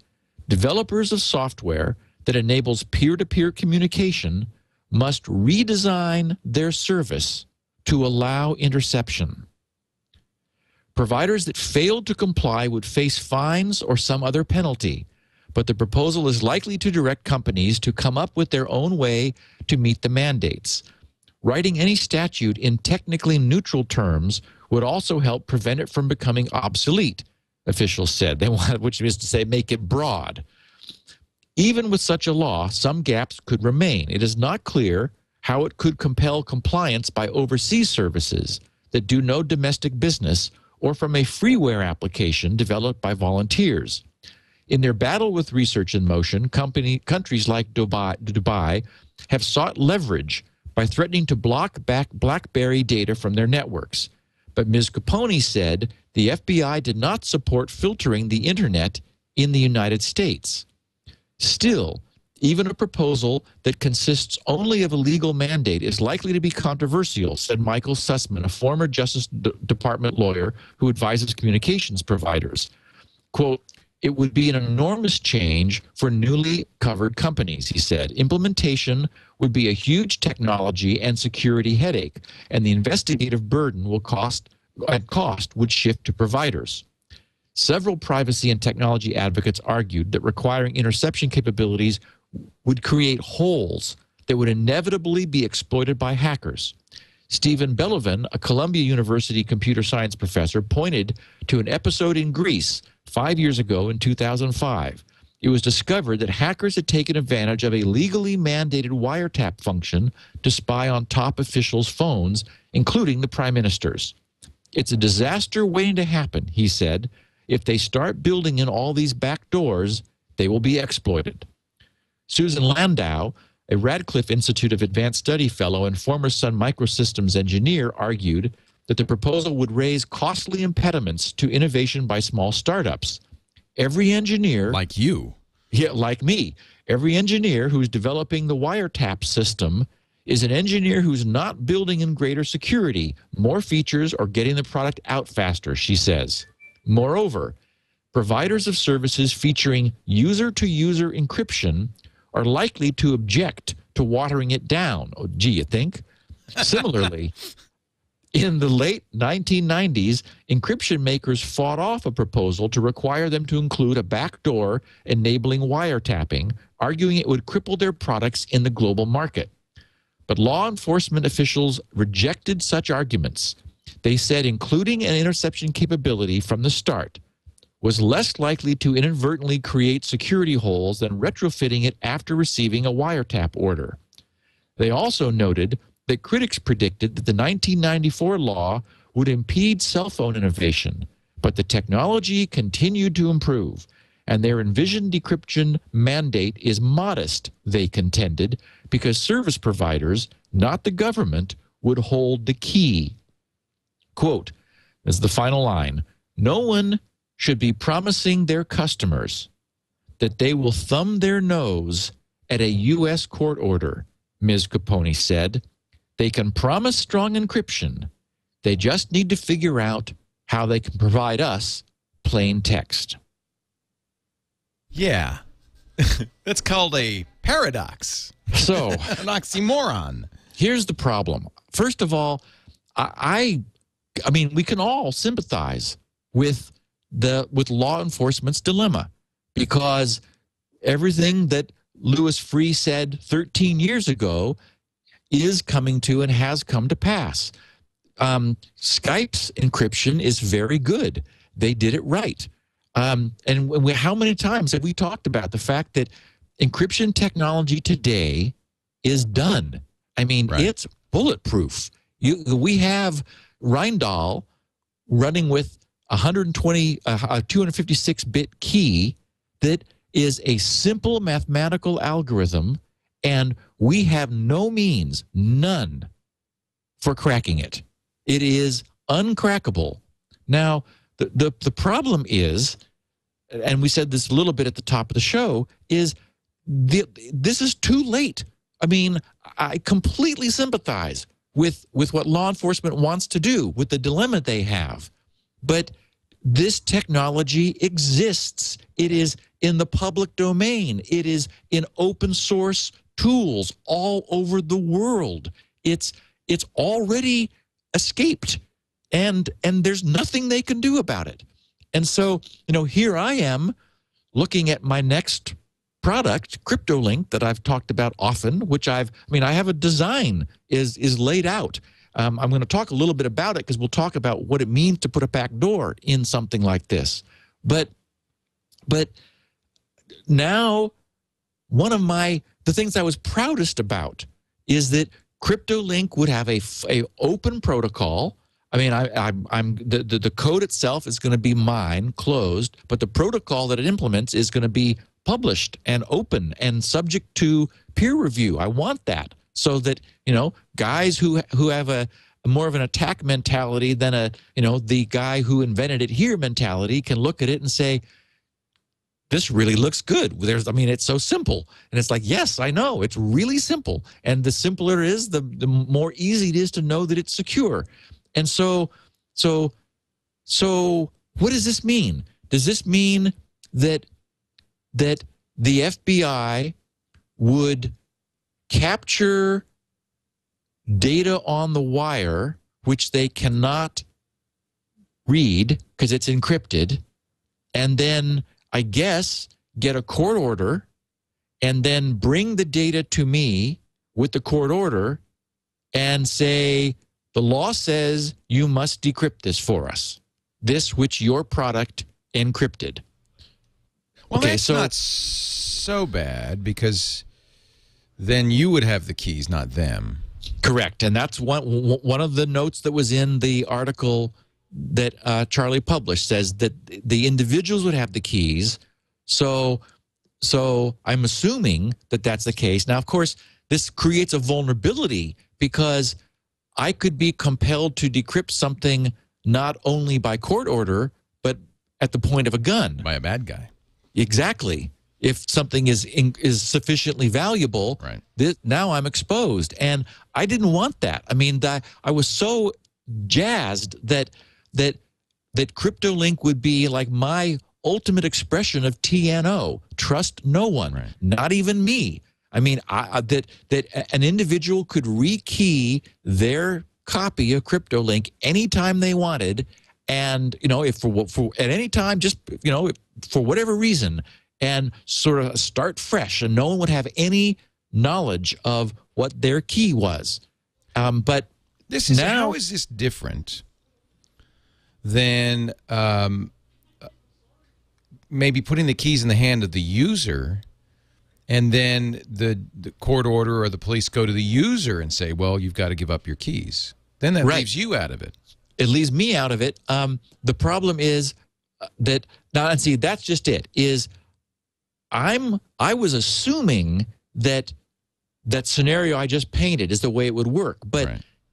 developers of software that enables peer-to-peer communication must redesign their service to allow interception. Providers that failed to comply would face fines or some other penalty, but the proposal is likely to direct companies to come up with their own way to meet the mandates. Writing any statute in technically neutral terms would also help prevent it from becoming obsolete, officials said. They want, which is to say, make it broad. Even with such a law, some gaps could remain. It is not clear how it could compel compliance by overseas services that do no domestic business or from a freeware application developed by volunteers. In their battle with Research in Motion, countries like Dubai have sought leverage by threatening to block back BlackBerry data from their networks. But Ms. Caponi said the FBI did not support filtering the internet in the United States. Still, even a proposal that consists only of a legal mandate is likely to be controversial, said Michael Sussman, a former Justice Department lawyer who advises communications providers. Quote, "It would be an enormous change for newly covered companies," he said. "Implementation would be a huge technology and security headache, and the investigative burden will cost would shift to providers." Several privacy and technology advocates argued that requiring interception capabilities would create holes that would inevitably be exploited by hackers. Stephen Belevin, a Columbia University computer science professor, pointed to an episode in Greece 5 years ago in 2005. It was discovered that hackers had taken advantage of a legally mandated wiretap function to spy on top officials' phones, including the prime minister's. "It's a disaster waiting to happen," he said. "If they start building in all these back doors, they will be exploited." Susan Landau, a Radcliffe Institute of Advanced Study fellow and former Sun Microsystems engineer, argued that the proposal would raise costly impediments to innovation by small startups. "Every engineer..." Like you. Yeah, like me. "Every engineer who's developing the wiretap system is an engineer who's not building in greater security, more features, or getting the product out faster," she says. Moreover, providers of services featuring user-to-user encryption are likely to object to watering it down. Oh, gee, you think? Similarly, in the late 1990s, encryption makers fought off a proposal to require them to include a backdoor enabling wiretapping, arguing it would cripple their products in the global market. But law enforcement officials rejected such arguments. They said including an interception capability from the start was less likely to inadvertently create security holes than retrofitting it after receiving a wiretap order. They also noted that critics predicted that the 1994 law would impede cell phone innovation, but the technology continued to improve, and their envisioned decryption mandate is modest, they contended, because service providers, not the government, would hold the key. Quote, this is the final line, "No one should be promising their customers that they will thumb their nose at a U.S. court order," Ms. Caponi said. "They can promise strong encryption. They just need to figure out how they can provide us plain text." Yeah. That's called a paradox. So, an oxymoron. Here's the problem. First of all, I mean, we can all sympathize with law enforcement's dilemma, because everything that Louis Free said 13 years ago is coming to and has come to pass. Skype's encryption is very good. They did it right. And how many times have we talked about the fact that encryption technology today is done? I mean, right. It's bulletproof. We have Reindahl running with 256-bit key that is a simple mathematical algorithm, and we have no means, none, for cracking it. It is uncrackable. Now, the problem is, and we said this a little bit at the top of the show, is this is too late. I mean, I completely sympathize with what law enforcement wants to do, with the dilemma they have, but this technology exists. It is in the public domain. It is in open source tools all over the world. It's already escaped, and there's nothing they can do about it. And so, you know, here I am looking at my next product, CryptoLink, that I've talked about often, which I have a design is laid out. I'm going to talk a little bit about it because we'll talk about what it means to put a backdoor in something like this. But now one of the things I was proudest about is that CryptoLink would have a open protocol. I mean, the code itself is going to be mine, closed, but the protocol that it implements is going to be published and open and subject to peer review. I want that so that, you know, guys who have a more of an attack mentality than the guy who invented it here mentality can look at it and say, this really looks good. It's so simple. And it's like, yes, I know, it's really simple. And the simpler it is, the more easy it is to know that it's secure. And so what does this mean? Does this mean that the FBI would capture data on the wire, which they cannot read because it's encrypted, and then I guess get a court order and then bring the data to me with the court order and say, the law says you must decrypt this for us, this which your product encrypted? Well, okay, that's not so bad, because then you would have the keys, not them. Correct, and that's one of the notes that was in the article that Charlie published, says that the individuals would have the keys. So I'm assuming that that's the case. Now, of course, this creates a vulnerability, because I could be compelled to decrypt something not only by court order, but at the point of a gun. By a bad guy. Exactly. If something is sufficiently valuable, right. Now I'm exposed. And I didn't want that. I mean, I was so jazzed that CryptoLink would be like my ultimate expression of TNO, trust no one, right. Not even me. I mean, that an individual could rekey their copy of CryptoLink anytime they wanted, and at any time, for whatever reason, and sort of start fresh, and no one would have any knowledge of what their key was. But this is now, how is this different than maybe putting the keys in the hand of the user? And then the court order or the police go to the user and say, well, you've got to give up your keys. Then that leaves you out of it. It leaves me out of it. The problem is that, now, and see, that's just it, is I was assuming that that scenario I just painted is the way it would work. But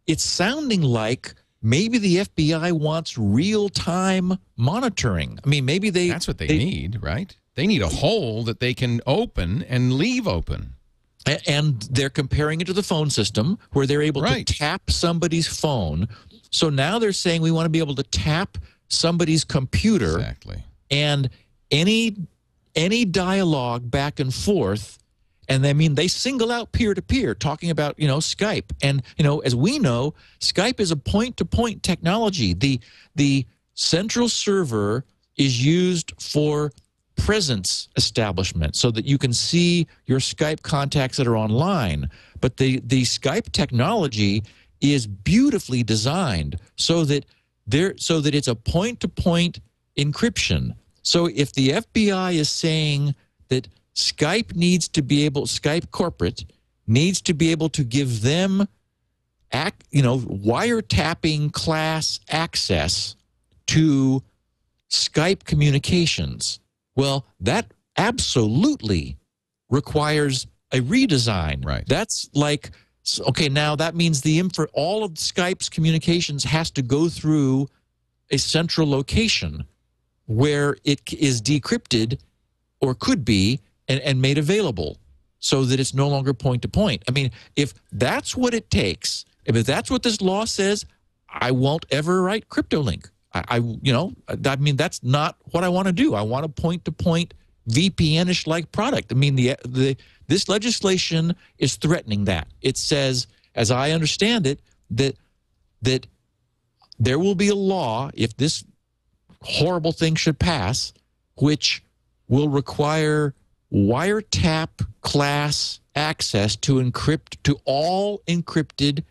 it's sounding like maybe the FBI wants real-time monitoring. I mean, maybe they... That's what they need, right? They need a hole that they can open and leave open. And they're comparing it to the phone system, where they're able to tap somebody's phone. So now they're saying we want to be able to tap somebody's computer. Exactly. And any dialogue back and forth, and I mean, they single out peer-to-peer, talking about, Skype. And, as we know, Skype is a point-to-point technology. The central server is used for presence establishment, so that you can see your Skype contacts that are online. But the Skype technology is beautifully designed so that it's a point-to-point encryption. So if the FBI is saying that Skype corporate needs to be able to give them wiretapping class access to Skype communications, well, that absolutely requires a redesign. Right. That's like, okay, now that means all of Skype's communications has to go through a central location where it is decrypted, or could be, and made available, so that it's no longer point to point. I mean, if that's what it takes, if that's what this law says, I won't ever write CryptoLink. I that's not what I want to do. I want a point-to-point VPN-ish like product. I mean, this legislation is threatening that. It says, as I understand it, that there will be a law, if this horrible thing should pass, which will require wiretap class access to all encrypted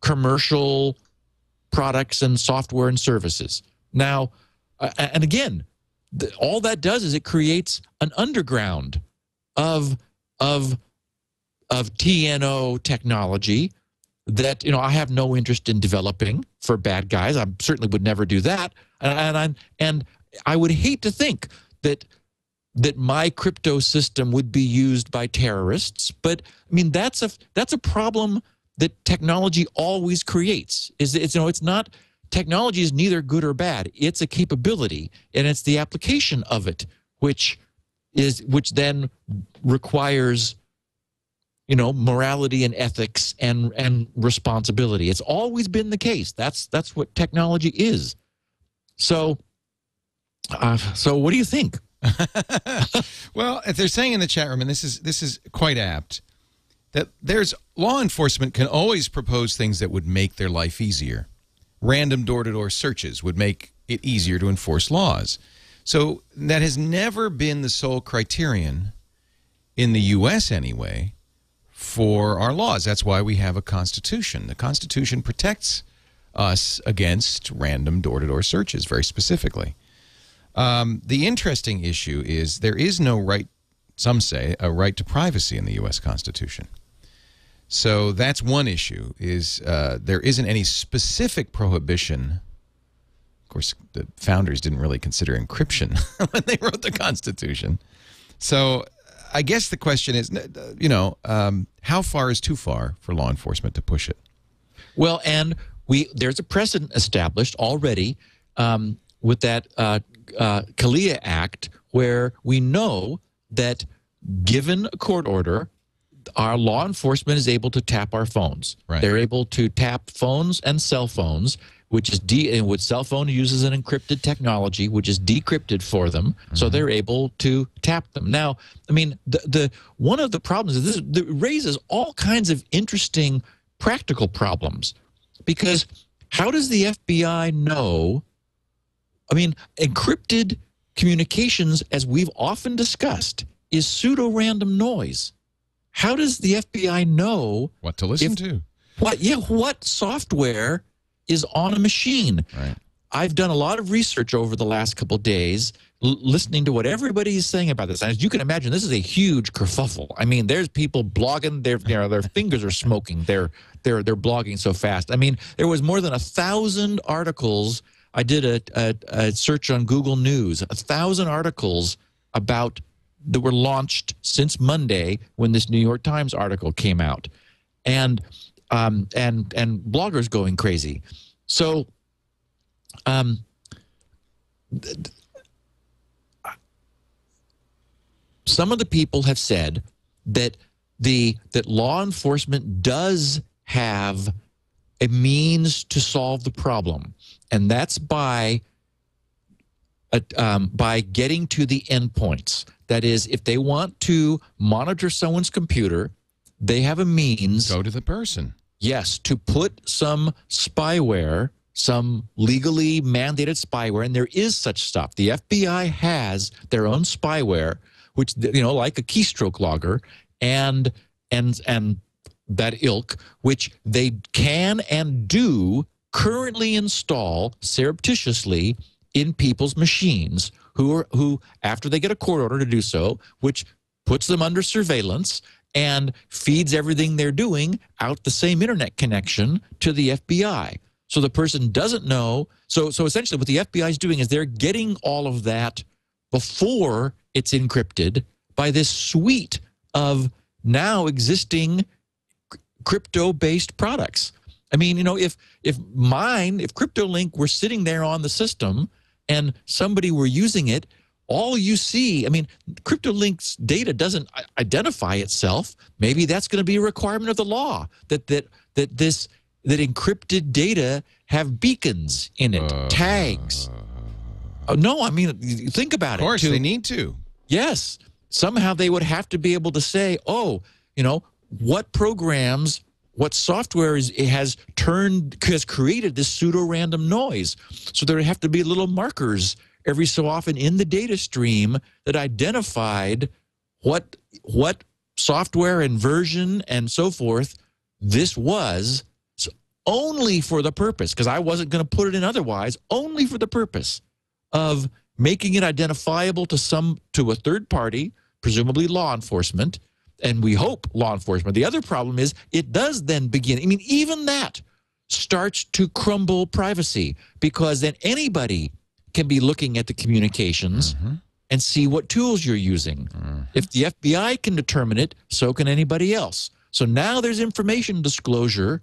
commercial products and software and services. Now, and again, all that does is it creates an underground of TNO technology that, I have no interest in developing for bad guys. I certainly would never do that. And I would hate to think that my crypto system would be used by terrorists. But I mean, that's a problem that technology always creates. It's not, technology is neither good or bad. It's a capability, and it's the application of it which then requires morality and ethics and responsibility. It's always been the case. That's what technology is. So what do you think? Well, if they're saying in the chat room, and this is quite apt, that there's law enforcement can always propose things that would make their life easier. Random door-to-door searches would make it easier to enforce laws. So that has never been the sole criterion in the U.S. anyway for our laws. That's why we have a Constitution. The Constitution protects us against random door-to-door searches very specifically. The interesting issue is there is no right, some say, a right to privacy in the U.S. Constitution. So that's one issue, is there isn't any specific prohibition. Of course, the founders didn't really consider encryption when they wrote the Constitution. So I guess the question is, how far is too far for law enforcement to push it? Well, and there's a precedent established already with that CALIA Act, where we know that given a court order, our law enforcement is able to tap our phones. Right. They're able to tap phones and cell phones, which cell phone uses an encrypted technology, which is decrypted for them. Mm-hmm. So they're able to tap them. Now, I mean, one of the problems is this raises all kinds of interesting practical problems, because how does the FBI know? I mean, encrypted communications, as we've often discussed, is pseudo-random noise. How does the FBI know what to listen to? What software is on a machine? Right. I've done a lot of research over the last couple of days, listening to what everybody's saying about this. As you can imagine, this is a huge kerfuffle. I mean, there's people blogging, their fingers are smoking. They're blogging so fast. I mean, there was more than 1,000 articles. I did a search on Google News. 1,000 articles about that were launched since Monday, when this New York Times article came out, and bloggers going crazy. So, some of the people have said that that law enforcement does have a means to solve the problem, and that's by getting to the endpoints. That is, if they want to monitor someone's computer, they have a means. Go to the person. Yes, to put some spyware, some legally mandated spyware, and there is such stuff. The FBI has their own spyware, which, like a keystroke logger and that ilk, which they can and do currently install surreptitiously in people's machines, who after they get a court order to do so, which puts them under surveillance and feeds everything they're doing out the same internet connection to the FBI. So the person doesn't know. So essentially what the FBI is doing is they're getting all of that before it's encrypted by this suite of now existing crypto-based products. I mean, if CryptoLink were sitting there on the system and somebody were using it, all you see, I mean, CryptoLink's data doesn't identify itself. Maybe that's going to be a requirement of the law that encrypted data have beacons in it, tags. No, I mean, think about it. Of course, they need to. yes, somehow they would have to be able to say, oh, you know, what programs, what software has created this pseudo-random noise. So there would have to be little markers every so often in the data stream that identified what software and version and so forth this was, only for the purpose, because I wasn't going to put it in otherwise, only for the purpose of making it identifiable to a third party, presumably law enforcement, and we hope law enforcement. The other problem is it does then begin, I mean, even that starts to crumble privacy, because then anybody can be looking at the communications and see what tools you're using. If the FBI can determine it, so can anybody else. So now there's information disclosure,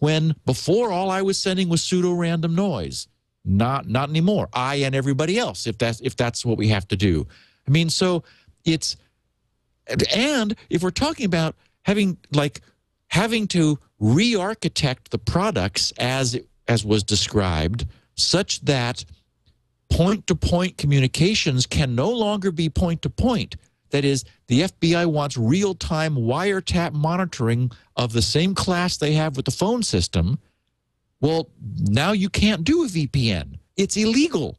when before all I was sending was pseudo-random noise. Not anymore. I and everybody else, if that's what we have to do. I mean, so it's, and if we're talking about having to re-architect the products as was described, such that point-to-point communications can no longer be point-to-point. That is, the FBI wants real-time wiretap monitoring of the same class they have with the phone system. Well, now you can't do a VPN. It's illegal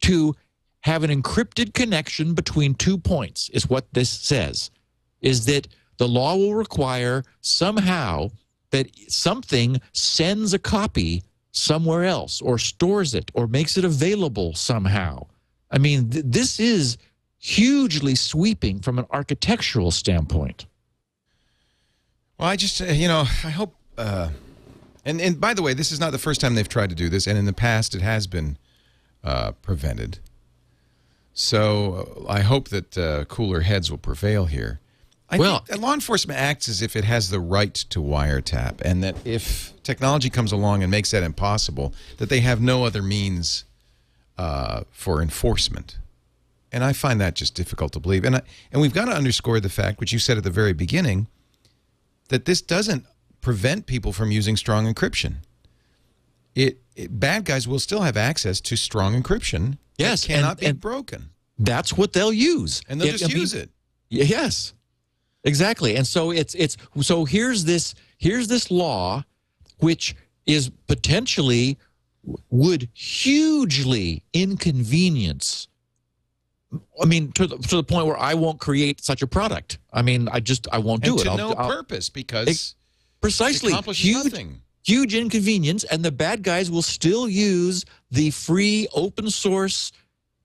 to have an encrypted connection between two points, is what this says, is that the law will require somehow that something sends a copy somewhere else or stores it or makes it available somehow. I mean, this is hugely sweeping from an architectural standpoint. Well, I just, you know, I hope, and by the way, this is not the first time they've tried to do this, and in the past it has been prevented. So I hope that cooler heads will prevail here. I think law enforcement acts as if it has the right to wiretap, and that if technology comes along and makes that impossible, that they have no other means for enforcement. And I find that just difficult to believe. And we've got to underscore the fact, which you said at the very beginning, that this doesn't prevent people from using strong encryption. Bad guys will still have access to strong encryption. Yes, that cannot be broken. That's what they'll use, and they'll just use it. Yes. Exactly. And so so here's this law, which is potentially would hugely inconvenience, I mean, to the point where I won't create such a product. I mean, I won't do it. And to no purpose, because it precisely accomplishes nothing. Huge inconvenience, and the bad guys will still use the free open source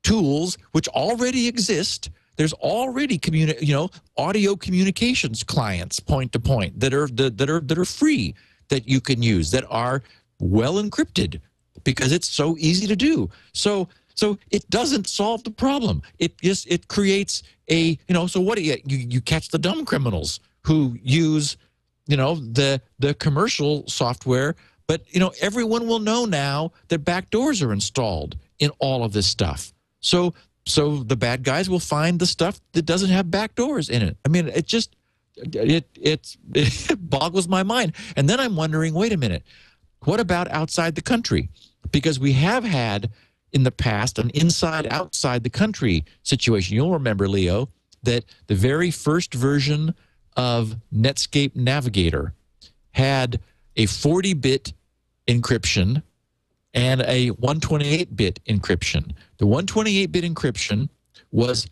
tools which already exist. There's already audio communications clients point to point that are free, that you can use, that are well encrypted because it's so easy to do. So it doesn't solve the problem. It creates a, you know, so what do you catch the dumb criminals who use, you know, the commercial software, but you know, everyone will know now that backdoors are installed in all of this stuff. So the bad guys will find the stuff that doesn't have backdoors in it. I mean, it boggles my mind. And then I'm wondering, wait a minute, what about outside the country? Because we have had in the past an inside-outside the country situation. You'll remember, Leo, that the very first version of Netscape Navigator had a 40-bit encryption and a 128-bit encryption. The 128-bit encryption was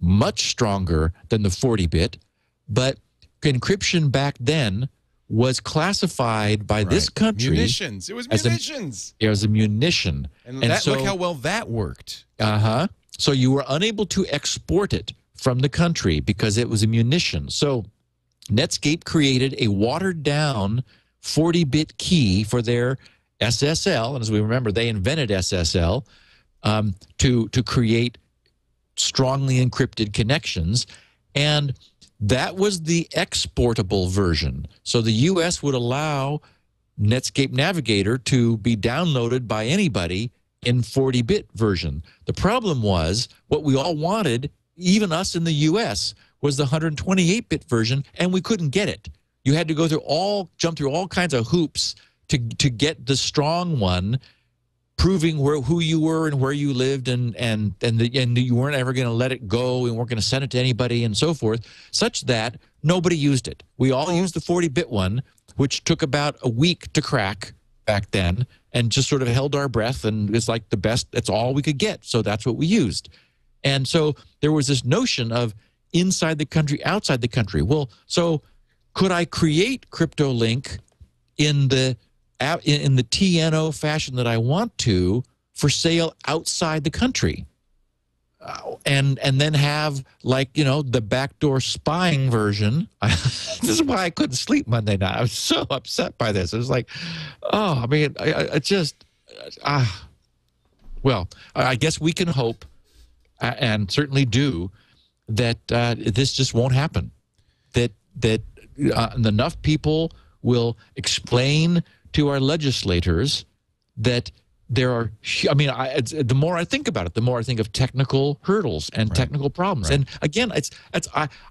much stronger than the 40-bit, but encryption back then was classified by this country. Munitions. It was munitions. It was a munition. And look how well that worked. Uh-huh. So you were unable to export it from the country because it was a munition. So Netscape created a watered-down 40-bit key for their SSL, and as we remember, they invented SSL to create strongly encrypted connections, and that was the exportable version. So the U.S. would allow Netscape Navigator to be downloaded by anybody in 40-bit version. The problem was what we all wanted, even us in the U.S., was the 128-bit version, and we couldn't get it. You had to jump through all kinds of hoops to get the strong one proving who you were and where you lived, and you weren't ever going to let it go and weren't going to send it to anybody and so forth, such that nobody used it. We all used the 40-bit one, which took about a week to crack back then, and just sort of held our breath, and it's like the best, that's all we could get, so that's what we used. And so there was this notion of inside the country, outside the country. Well, so could I create CryptoLink in the TNO fashion that I want to for sale outside the country, and then have, like, you know, the backdoor spying version? This is why I couldn't sleep Monday night. I was so upset by this. It was like, oh, I mean, well, I guess we can hope, and certainly do, that this just won't happen. That enough people will explain to our legislators that there are, I mean, the more I think about it, the more I think of technical hurdles and right. technical problems. Right. And again,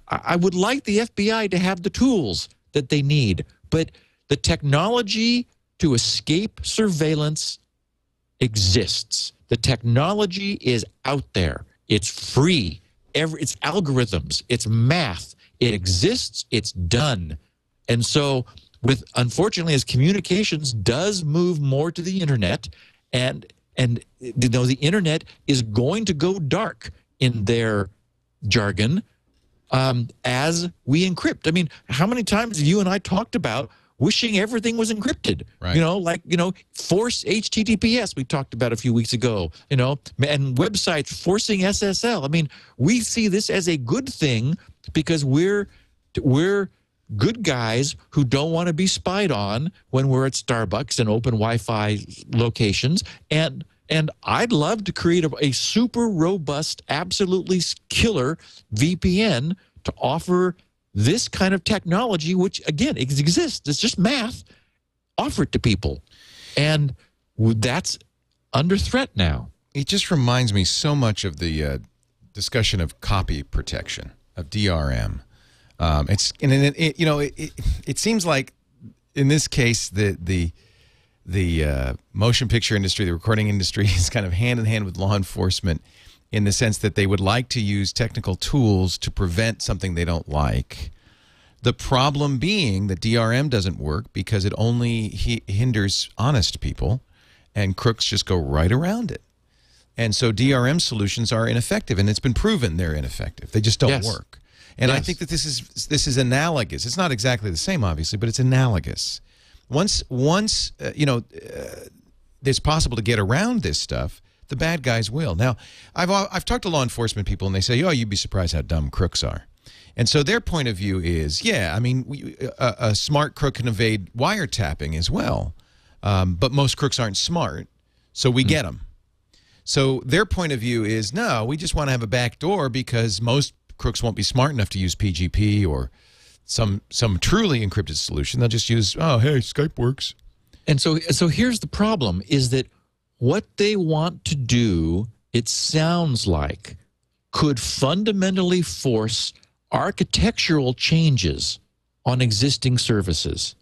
I would like the FBI to have the tools that they need, but the technology to escape surveillance exists. The technology is out there. It's free. It's algorithms. It's math. It exists. It's done. And so, unfortunately, as communications does move more to the internet, and you know, the internet is going to go dark in their jargon as we encrypt. I mean, how many times have you and I talked about wishing everything was encrypted? Right. You know, like, you know, force HTTPS we talked about a few weeks ago, you know, and websites forcing SSL. I mean, we see this as a good thing because we're good guys who don't want to be spied on when we're at Starbucks and open Wi-Fi locations. And I'd love to create a super robust, absolutely killer VPN to offer this kind of technology, which, again, it exists. It's just math. Offer it to people. And that's under threat now. It just reminds me so much of the discussion of copy protection, of DRM. It seems like in this case the motion picture industry, the recording industry, is kind of hand in hand with law enforcement in the sense that they would like to use technical tools to prevent something they don't like. The problem being that DRM doesn't work because it only hinders honest people, and crooks just go right around it. And so DRM solutions are ineffective, and it's been proven they're ineffective. They just don't yes. work. And yes. I think that this is analogous. It's not exactly the same, obviously, but it's analogous. Once it's possible to get around this stuff, the bad guys will. Now, I've talked to law enforcement people, and they say, "Oh, you'd be surprised how dumb crooks are." And so their point of view is, yeah, I mean, a smart crook can evade wiretapping as well, but most crooks aren't smart, so we get them. So their point of view is, no, we just want to have a back door because most crooks won't be smart enough to use PGP or some truly encrypted solution. They'll just use, oh, hey, Skype works. And so here's the problem, is that what they want to do, it sounds like, could fundamentally force architectural changes on existing services,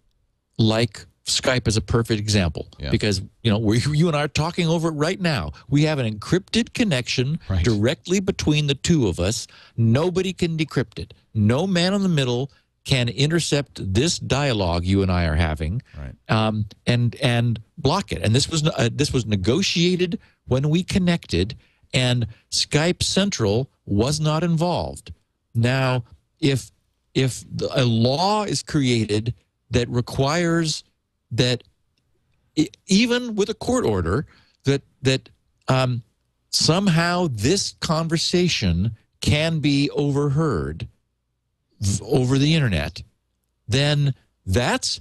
like Skype is a perfect example, yeah. because, you know, you and I are talking over it right now. We have an encrypted connection right. directly between the two of us. Nobody can decrypt it. No man in the middle can intercept this dialogue you and I are having, right. and block it. And this was negotiated when we connected, and Skype Central was not involved. Now, if a law is created that requires that, even with a court order, that somehow this conversation can be overheard over the internet, then that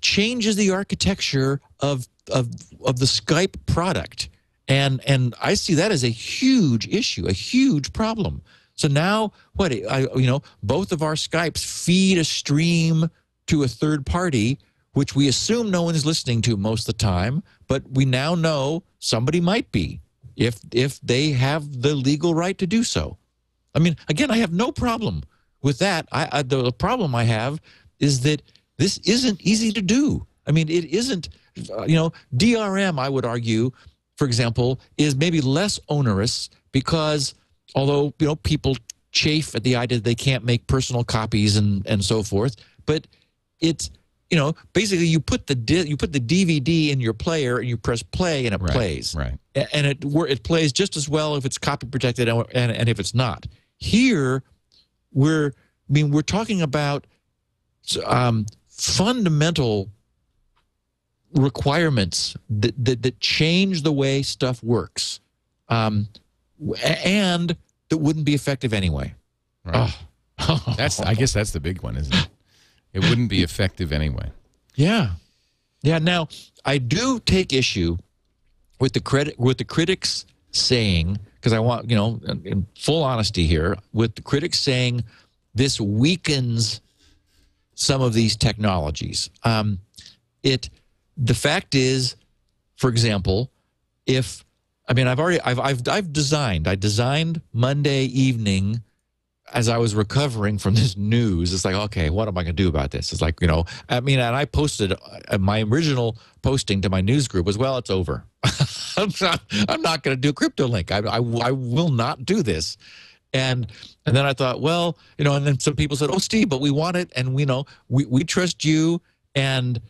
changes the architecture of the Skype product, and I see that as a huge issue, a huge problem. So now, both of our Skypes feed a stream to a third party, which we assume no one's listening to most of the time, but we now know somebody might be, if they have the legal right to do so. I mean, again, I have no problem with that. The problem I have is that this isn't easy to do. I mean, it isn't, DRM, I would argue, for example, is maybe less onerous because although, you know, people chafe at the idea that they can't make personal copies and so forth, but it's, you know, basically you put the DVD in your player and you press play and it plays. Right. And it plays just as well if it's copy protected and if it's not. Here, we're talking about fundamental requirements that change the way stuff works, and that wouldn't be effective anyway. Right. Oh. I guess that's the big one, isn't it? It wouldn't be effective anyway. Yeah, yeah. Now I do take issue with the critics saying, because I want, you know, in full honesty here, with the critics saying this weakens some of these technologies. The fact is, for example, if I designed Monday evening. As I was recovering from this news, it's like, okay, what am I going to do about this? It's like, you know, I mean, and I posted, my original posting to my news group was, well, it's over. I'm not going to do CryptoLink. I will not do this. And then I thought, well, you know, and then some people said, oh, Steve, but we want it. And we know, we trust you. And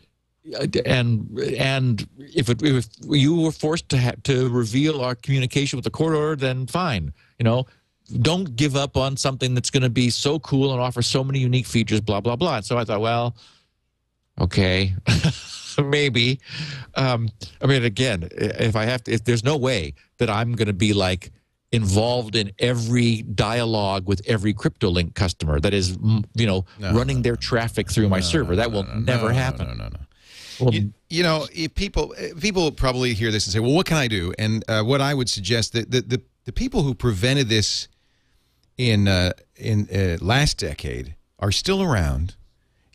if you were forced to reveal our communication with the court order, then fine, you know. Don't give up on something that's going to be so cool and offer so many unique features, blah, blah, blah. And so I thought, well, okay, maybe. I mean, again, if there's no way that I'm going to be like involved in every dialogue with every CryptoLink customer that is, you know, running their traffic through my server, that will never happen. No. Well, you know, if people probably hear this and say, well, what can I do? And what I would suggest that the people who prevented this in last decade are still around.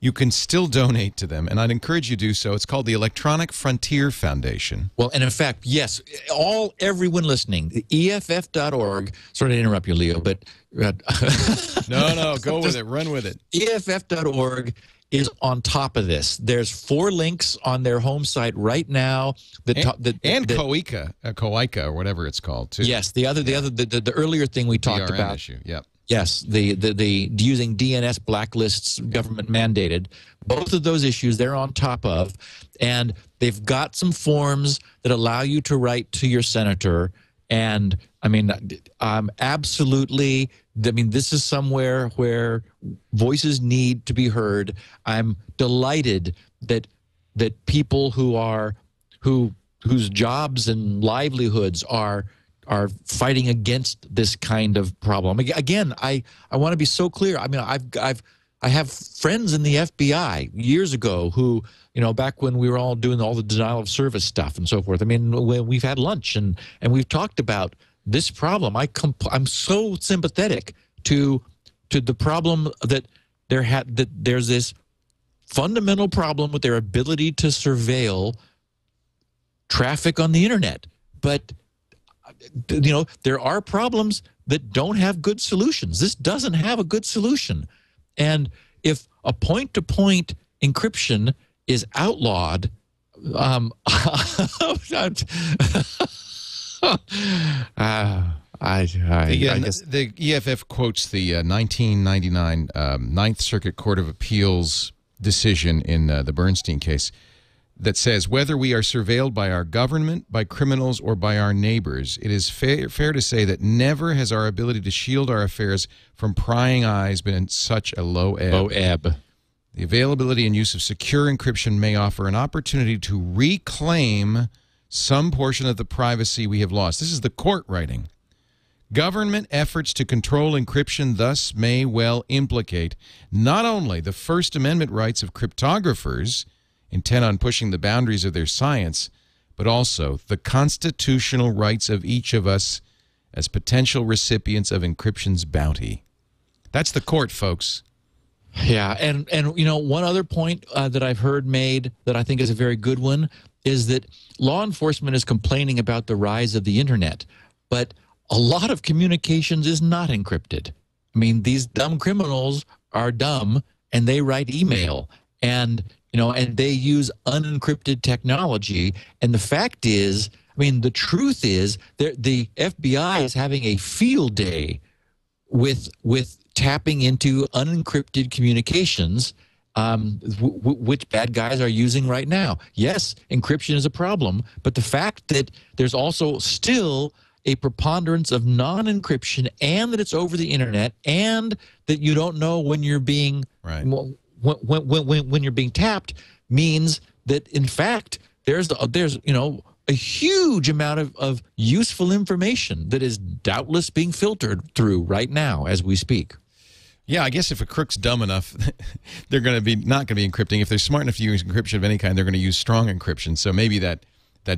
You can still donate to them, and I'd encourage you to do so. It's called the Electronic Frontier Foundation. Well, and in fact, yes, everyone listening, the EFF.org, sorry to interrupt you, Leo, but... no, go with it, run with it. EFF.org is on top of this. There's 4 links on their home site right now. Coica or whatever it's called, too. Yes, the earlier thing we talked DRM about. Issue, yep. Yes, the using DNS blacklists, government mandated. Both of those issues they're on top of, and they've got some forms that allow you to write to your senator. And I mean, absolutely. I mean, this is somewhere where voices need to be heard. I'm delighted that people whose jobs and livelihoods are fighting against this kind of problem. Again, I want to be so clear. I mean, I have friends in the FBI years ago who, you know, back when we were all doing all the denial of service stuff and so forth. I mean, we've had lunch and we've talked about this problem. I'm so sympathetic to the problem that there's this fundamental problem with their ability to surveil traffic on the internet, but you know, there are problems that don't have good solutions. This doesn't have a good solution. And if a point-to-point encryption is outlawed, I guess. The EFF quotes the 1999 Ninth Circuit Court of Appeals decision in the Bernstein case, that says, whether we are surveilled by our government, by criminals, or by our neighbors, it is fair to say that never has our ability to shield our affairs from prying eyes been in such a low ebb. The availability and use of secure encryption may offer an opportunity to reclaim some portion of the privacy we have lost. This is the court writing. Government efforts to control encryption thus may well implicate not only the First Amendment rights of cryptographers, intent on pushing the boundaries of their science, but also the constitutional rights of each of us as potential recipients of encryption's bounty. That's the court, folks. Yeah, and you know, one other point that I've heard made that I think is a very good one is that law enforcement is complaining about the rise of the internet, but a lot of communications is not encrypted. I mean, these dumb criminals are dumb, and they write email, and you know, and they use unencrypted technology. And the fact is, I mean, the truth is that the FBI is having a field day with tapping into unencrypted communications, which bad guys are using right now. Yes, encryption is a problem, but the fact that there's also still a preponderance of non-encryption, and that it's over the internet, and that you don't know when you're being when you're being tapped, means that in fact there's a huge amount of useful information that is doubtless being filtered through right now as we speak. Yeah, I guess if a crook's dumb enough, they're going to be not going to be encrypting. If they're smart enough to use encryption of any kind, they're going to use strong encryption. So maybe that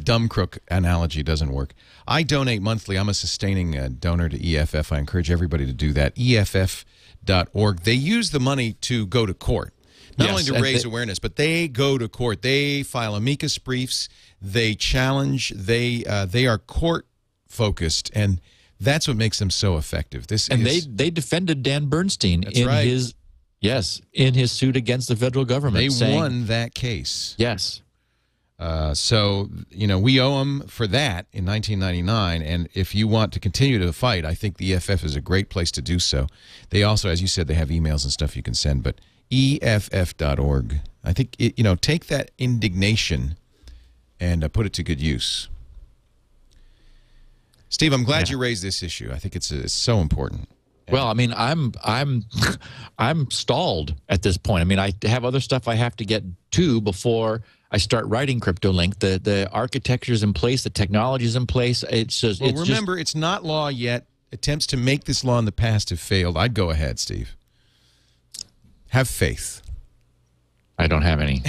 dumb crook analogy doesn't work. I donate monthly. I'm a sustaining donor to EFF. I encourage everybody to do that. EFF.org. They use the money to go to court. Not only to raise awareness, but they go to court. They file amicus briefs. They challenge. They are court-focused, and that's what makes them so effective. They defended Dan Bernstein. That's in right. his yes in his suit against the federal government. They won that case. Yes. So, you know, we owe them for that in 1999, and if you want to continue to fight, I think the EFF is a great place to do so. They also, as you said, they have emails and stuff you can send, but EFF.org. I think, you know, take that indignation and put it to good use. Steve, I'm glad you raised this issue. I think it's so important. Well, I mean, I'm stalled at this point. I mean, I have other stuff I have to get to before I start writing CryptoLink. The architecture's in place, the technology's in place. It's just remember, it's not law yet. Attempts to make this law in the past have failed. I'd go ahead, Steve. Have faith. I don't have any.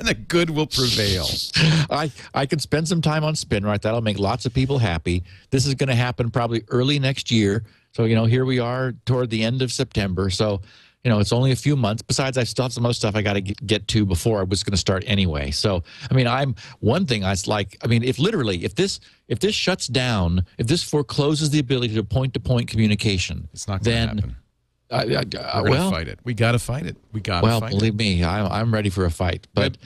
The good will prevail. I could spend some time on SpinRite. That'll make lots of people happy. This is going to happen probably early next year. So, you know, here we are toward the end of September. So, you know, it's only a few months. Besides, I still have some other stuff I got to get to before I was going to start anyway. So, I mean, one thing I was like, I mean, if this shuts down, if this forecloses the ability to point communication, it's not going to happen. We're gonna fight it. We gotta fight it. We gotta fight it. Well, believe me, I'm ready for a fight. But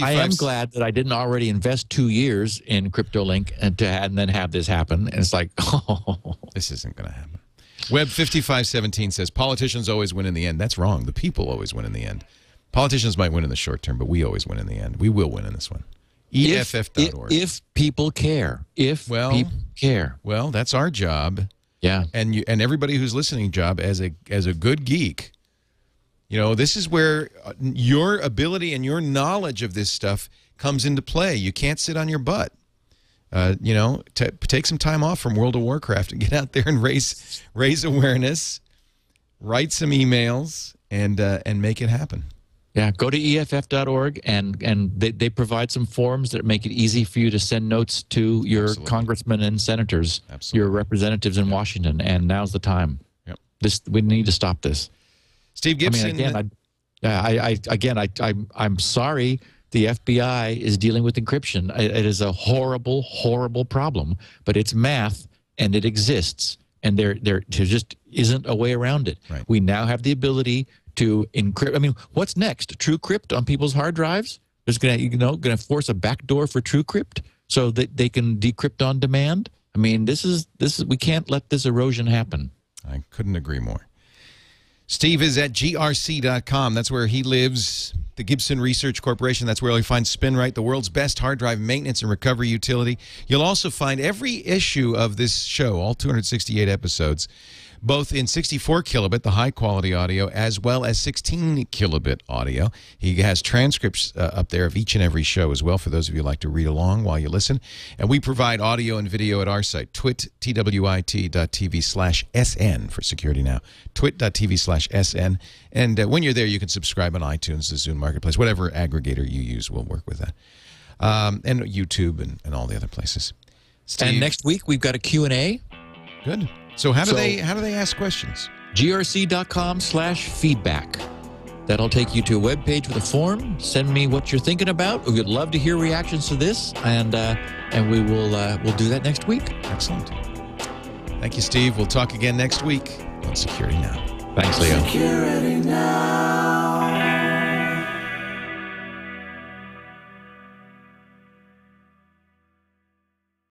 I am glad that I didn't already invest 2 years in CryptoLink and then have this happen. And it's like, oh, this isn't gonna happen. Web 5517 says politicians always win in the end. That's wrong. The people always win in the end. Politicians might win in the short term, but we always win in the end. We will win in this one. EFF.org. If people care. If people care. Well, that's our job. Yeah, and you and everybody who's listening, Job, as a good geek, you know, this is where your ability and your knowledge of this stuff comes into play. You can't sit on your butt. You know, take some time off from World of Warcraft and get out there and raise awareness, write some emails, and make it happen. Yeah, go to EFF.org, and they provide some forms that make it easy for you to send notes to your congressmen and senators, your representatives in Washington, and now's the time. Yep. We need to stop this. Steve Gibson. I mean, again, I'm sorry the FBI is dealing with encryption. It is a horrible, horrible problem, but it's math, and it exists, and there just isn't a way around it. Right. We now have the ability to encrypt. I mean, what's next? TrueCrypt on people's hard drives? There's gonna force a backdoor for TrueCrypt so that they can decrypt on demand. I mean, this is we can't let this erosion happen. I couldn't agree more. Steve is at grc.com. That's where he lives. The Gibson Research Corporation. That's where he finds SpinRite, the world's best hard drive maintenance and recovery utility. You'll also find every issue of this show, all 268 episodes. Both in 64 kilobit, the high-quality audio, as well as 16 kilobit audio. He has transcripts up there of each and every show as well, for those of you who like to read along while you listen. And we provide audio and video at our site, twit.tv/SN for Security Now, twit.tv/SN. And when you're there, you can subscribe on iTunes, the Zoom Marketplace, whatever aggregator you use will work with that. And YouTube and all the other places. Steve. And next week, we've got a Q&A. Good. So how do they ask questions? grc.com/feedback. That'll take you to a webpage with a form. Send me what you're thinking about. We'd love to hear reactions to this, and we will we'll do that next week. Excellent. Thank you, Steve. We'll talk again next week on Security Now. Thanks, Leo. Security Now.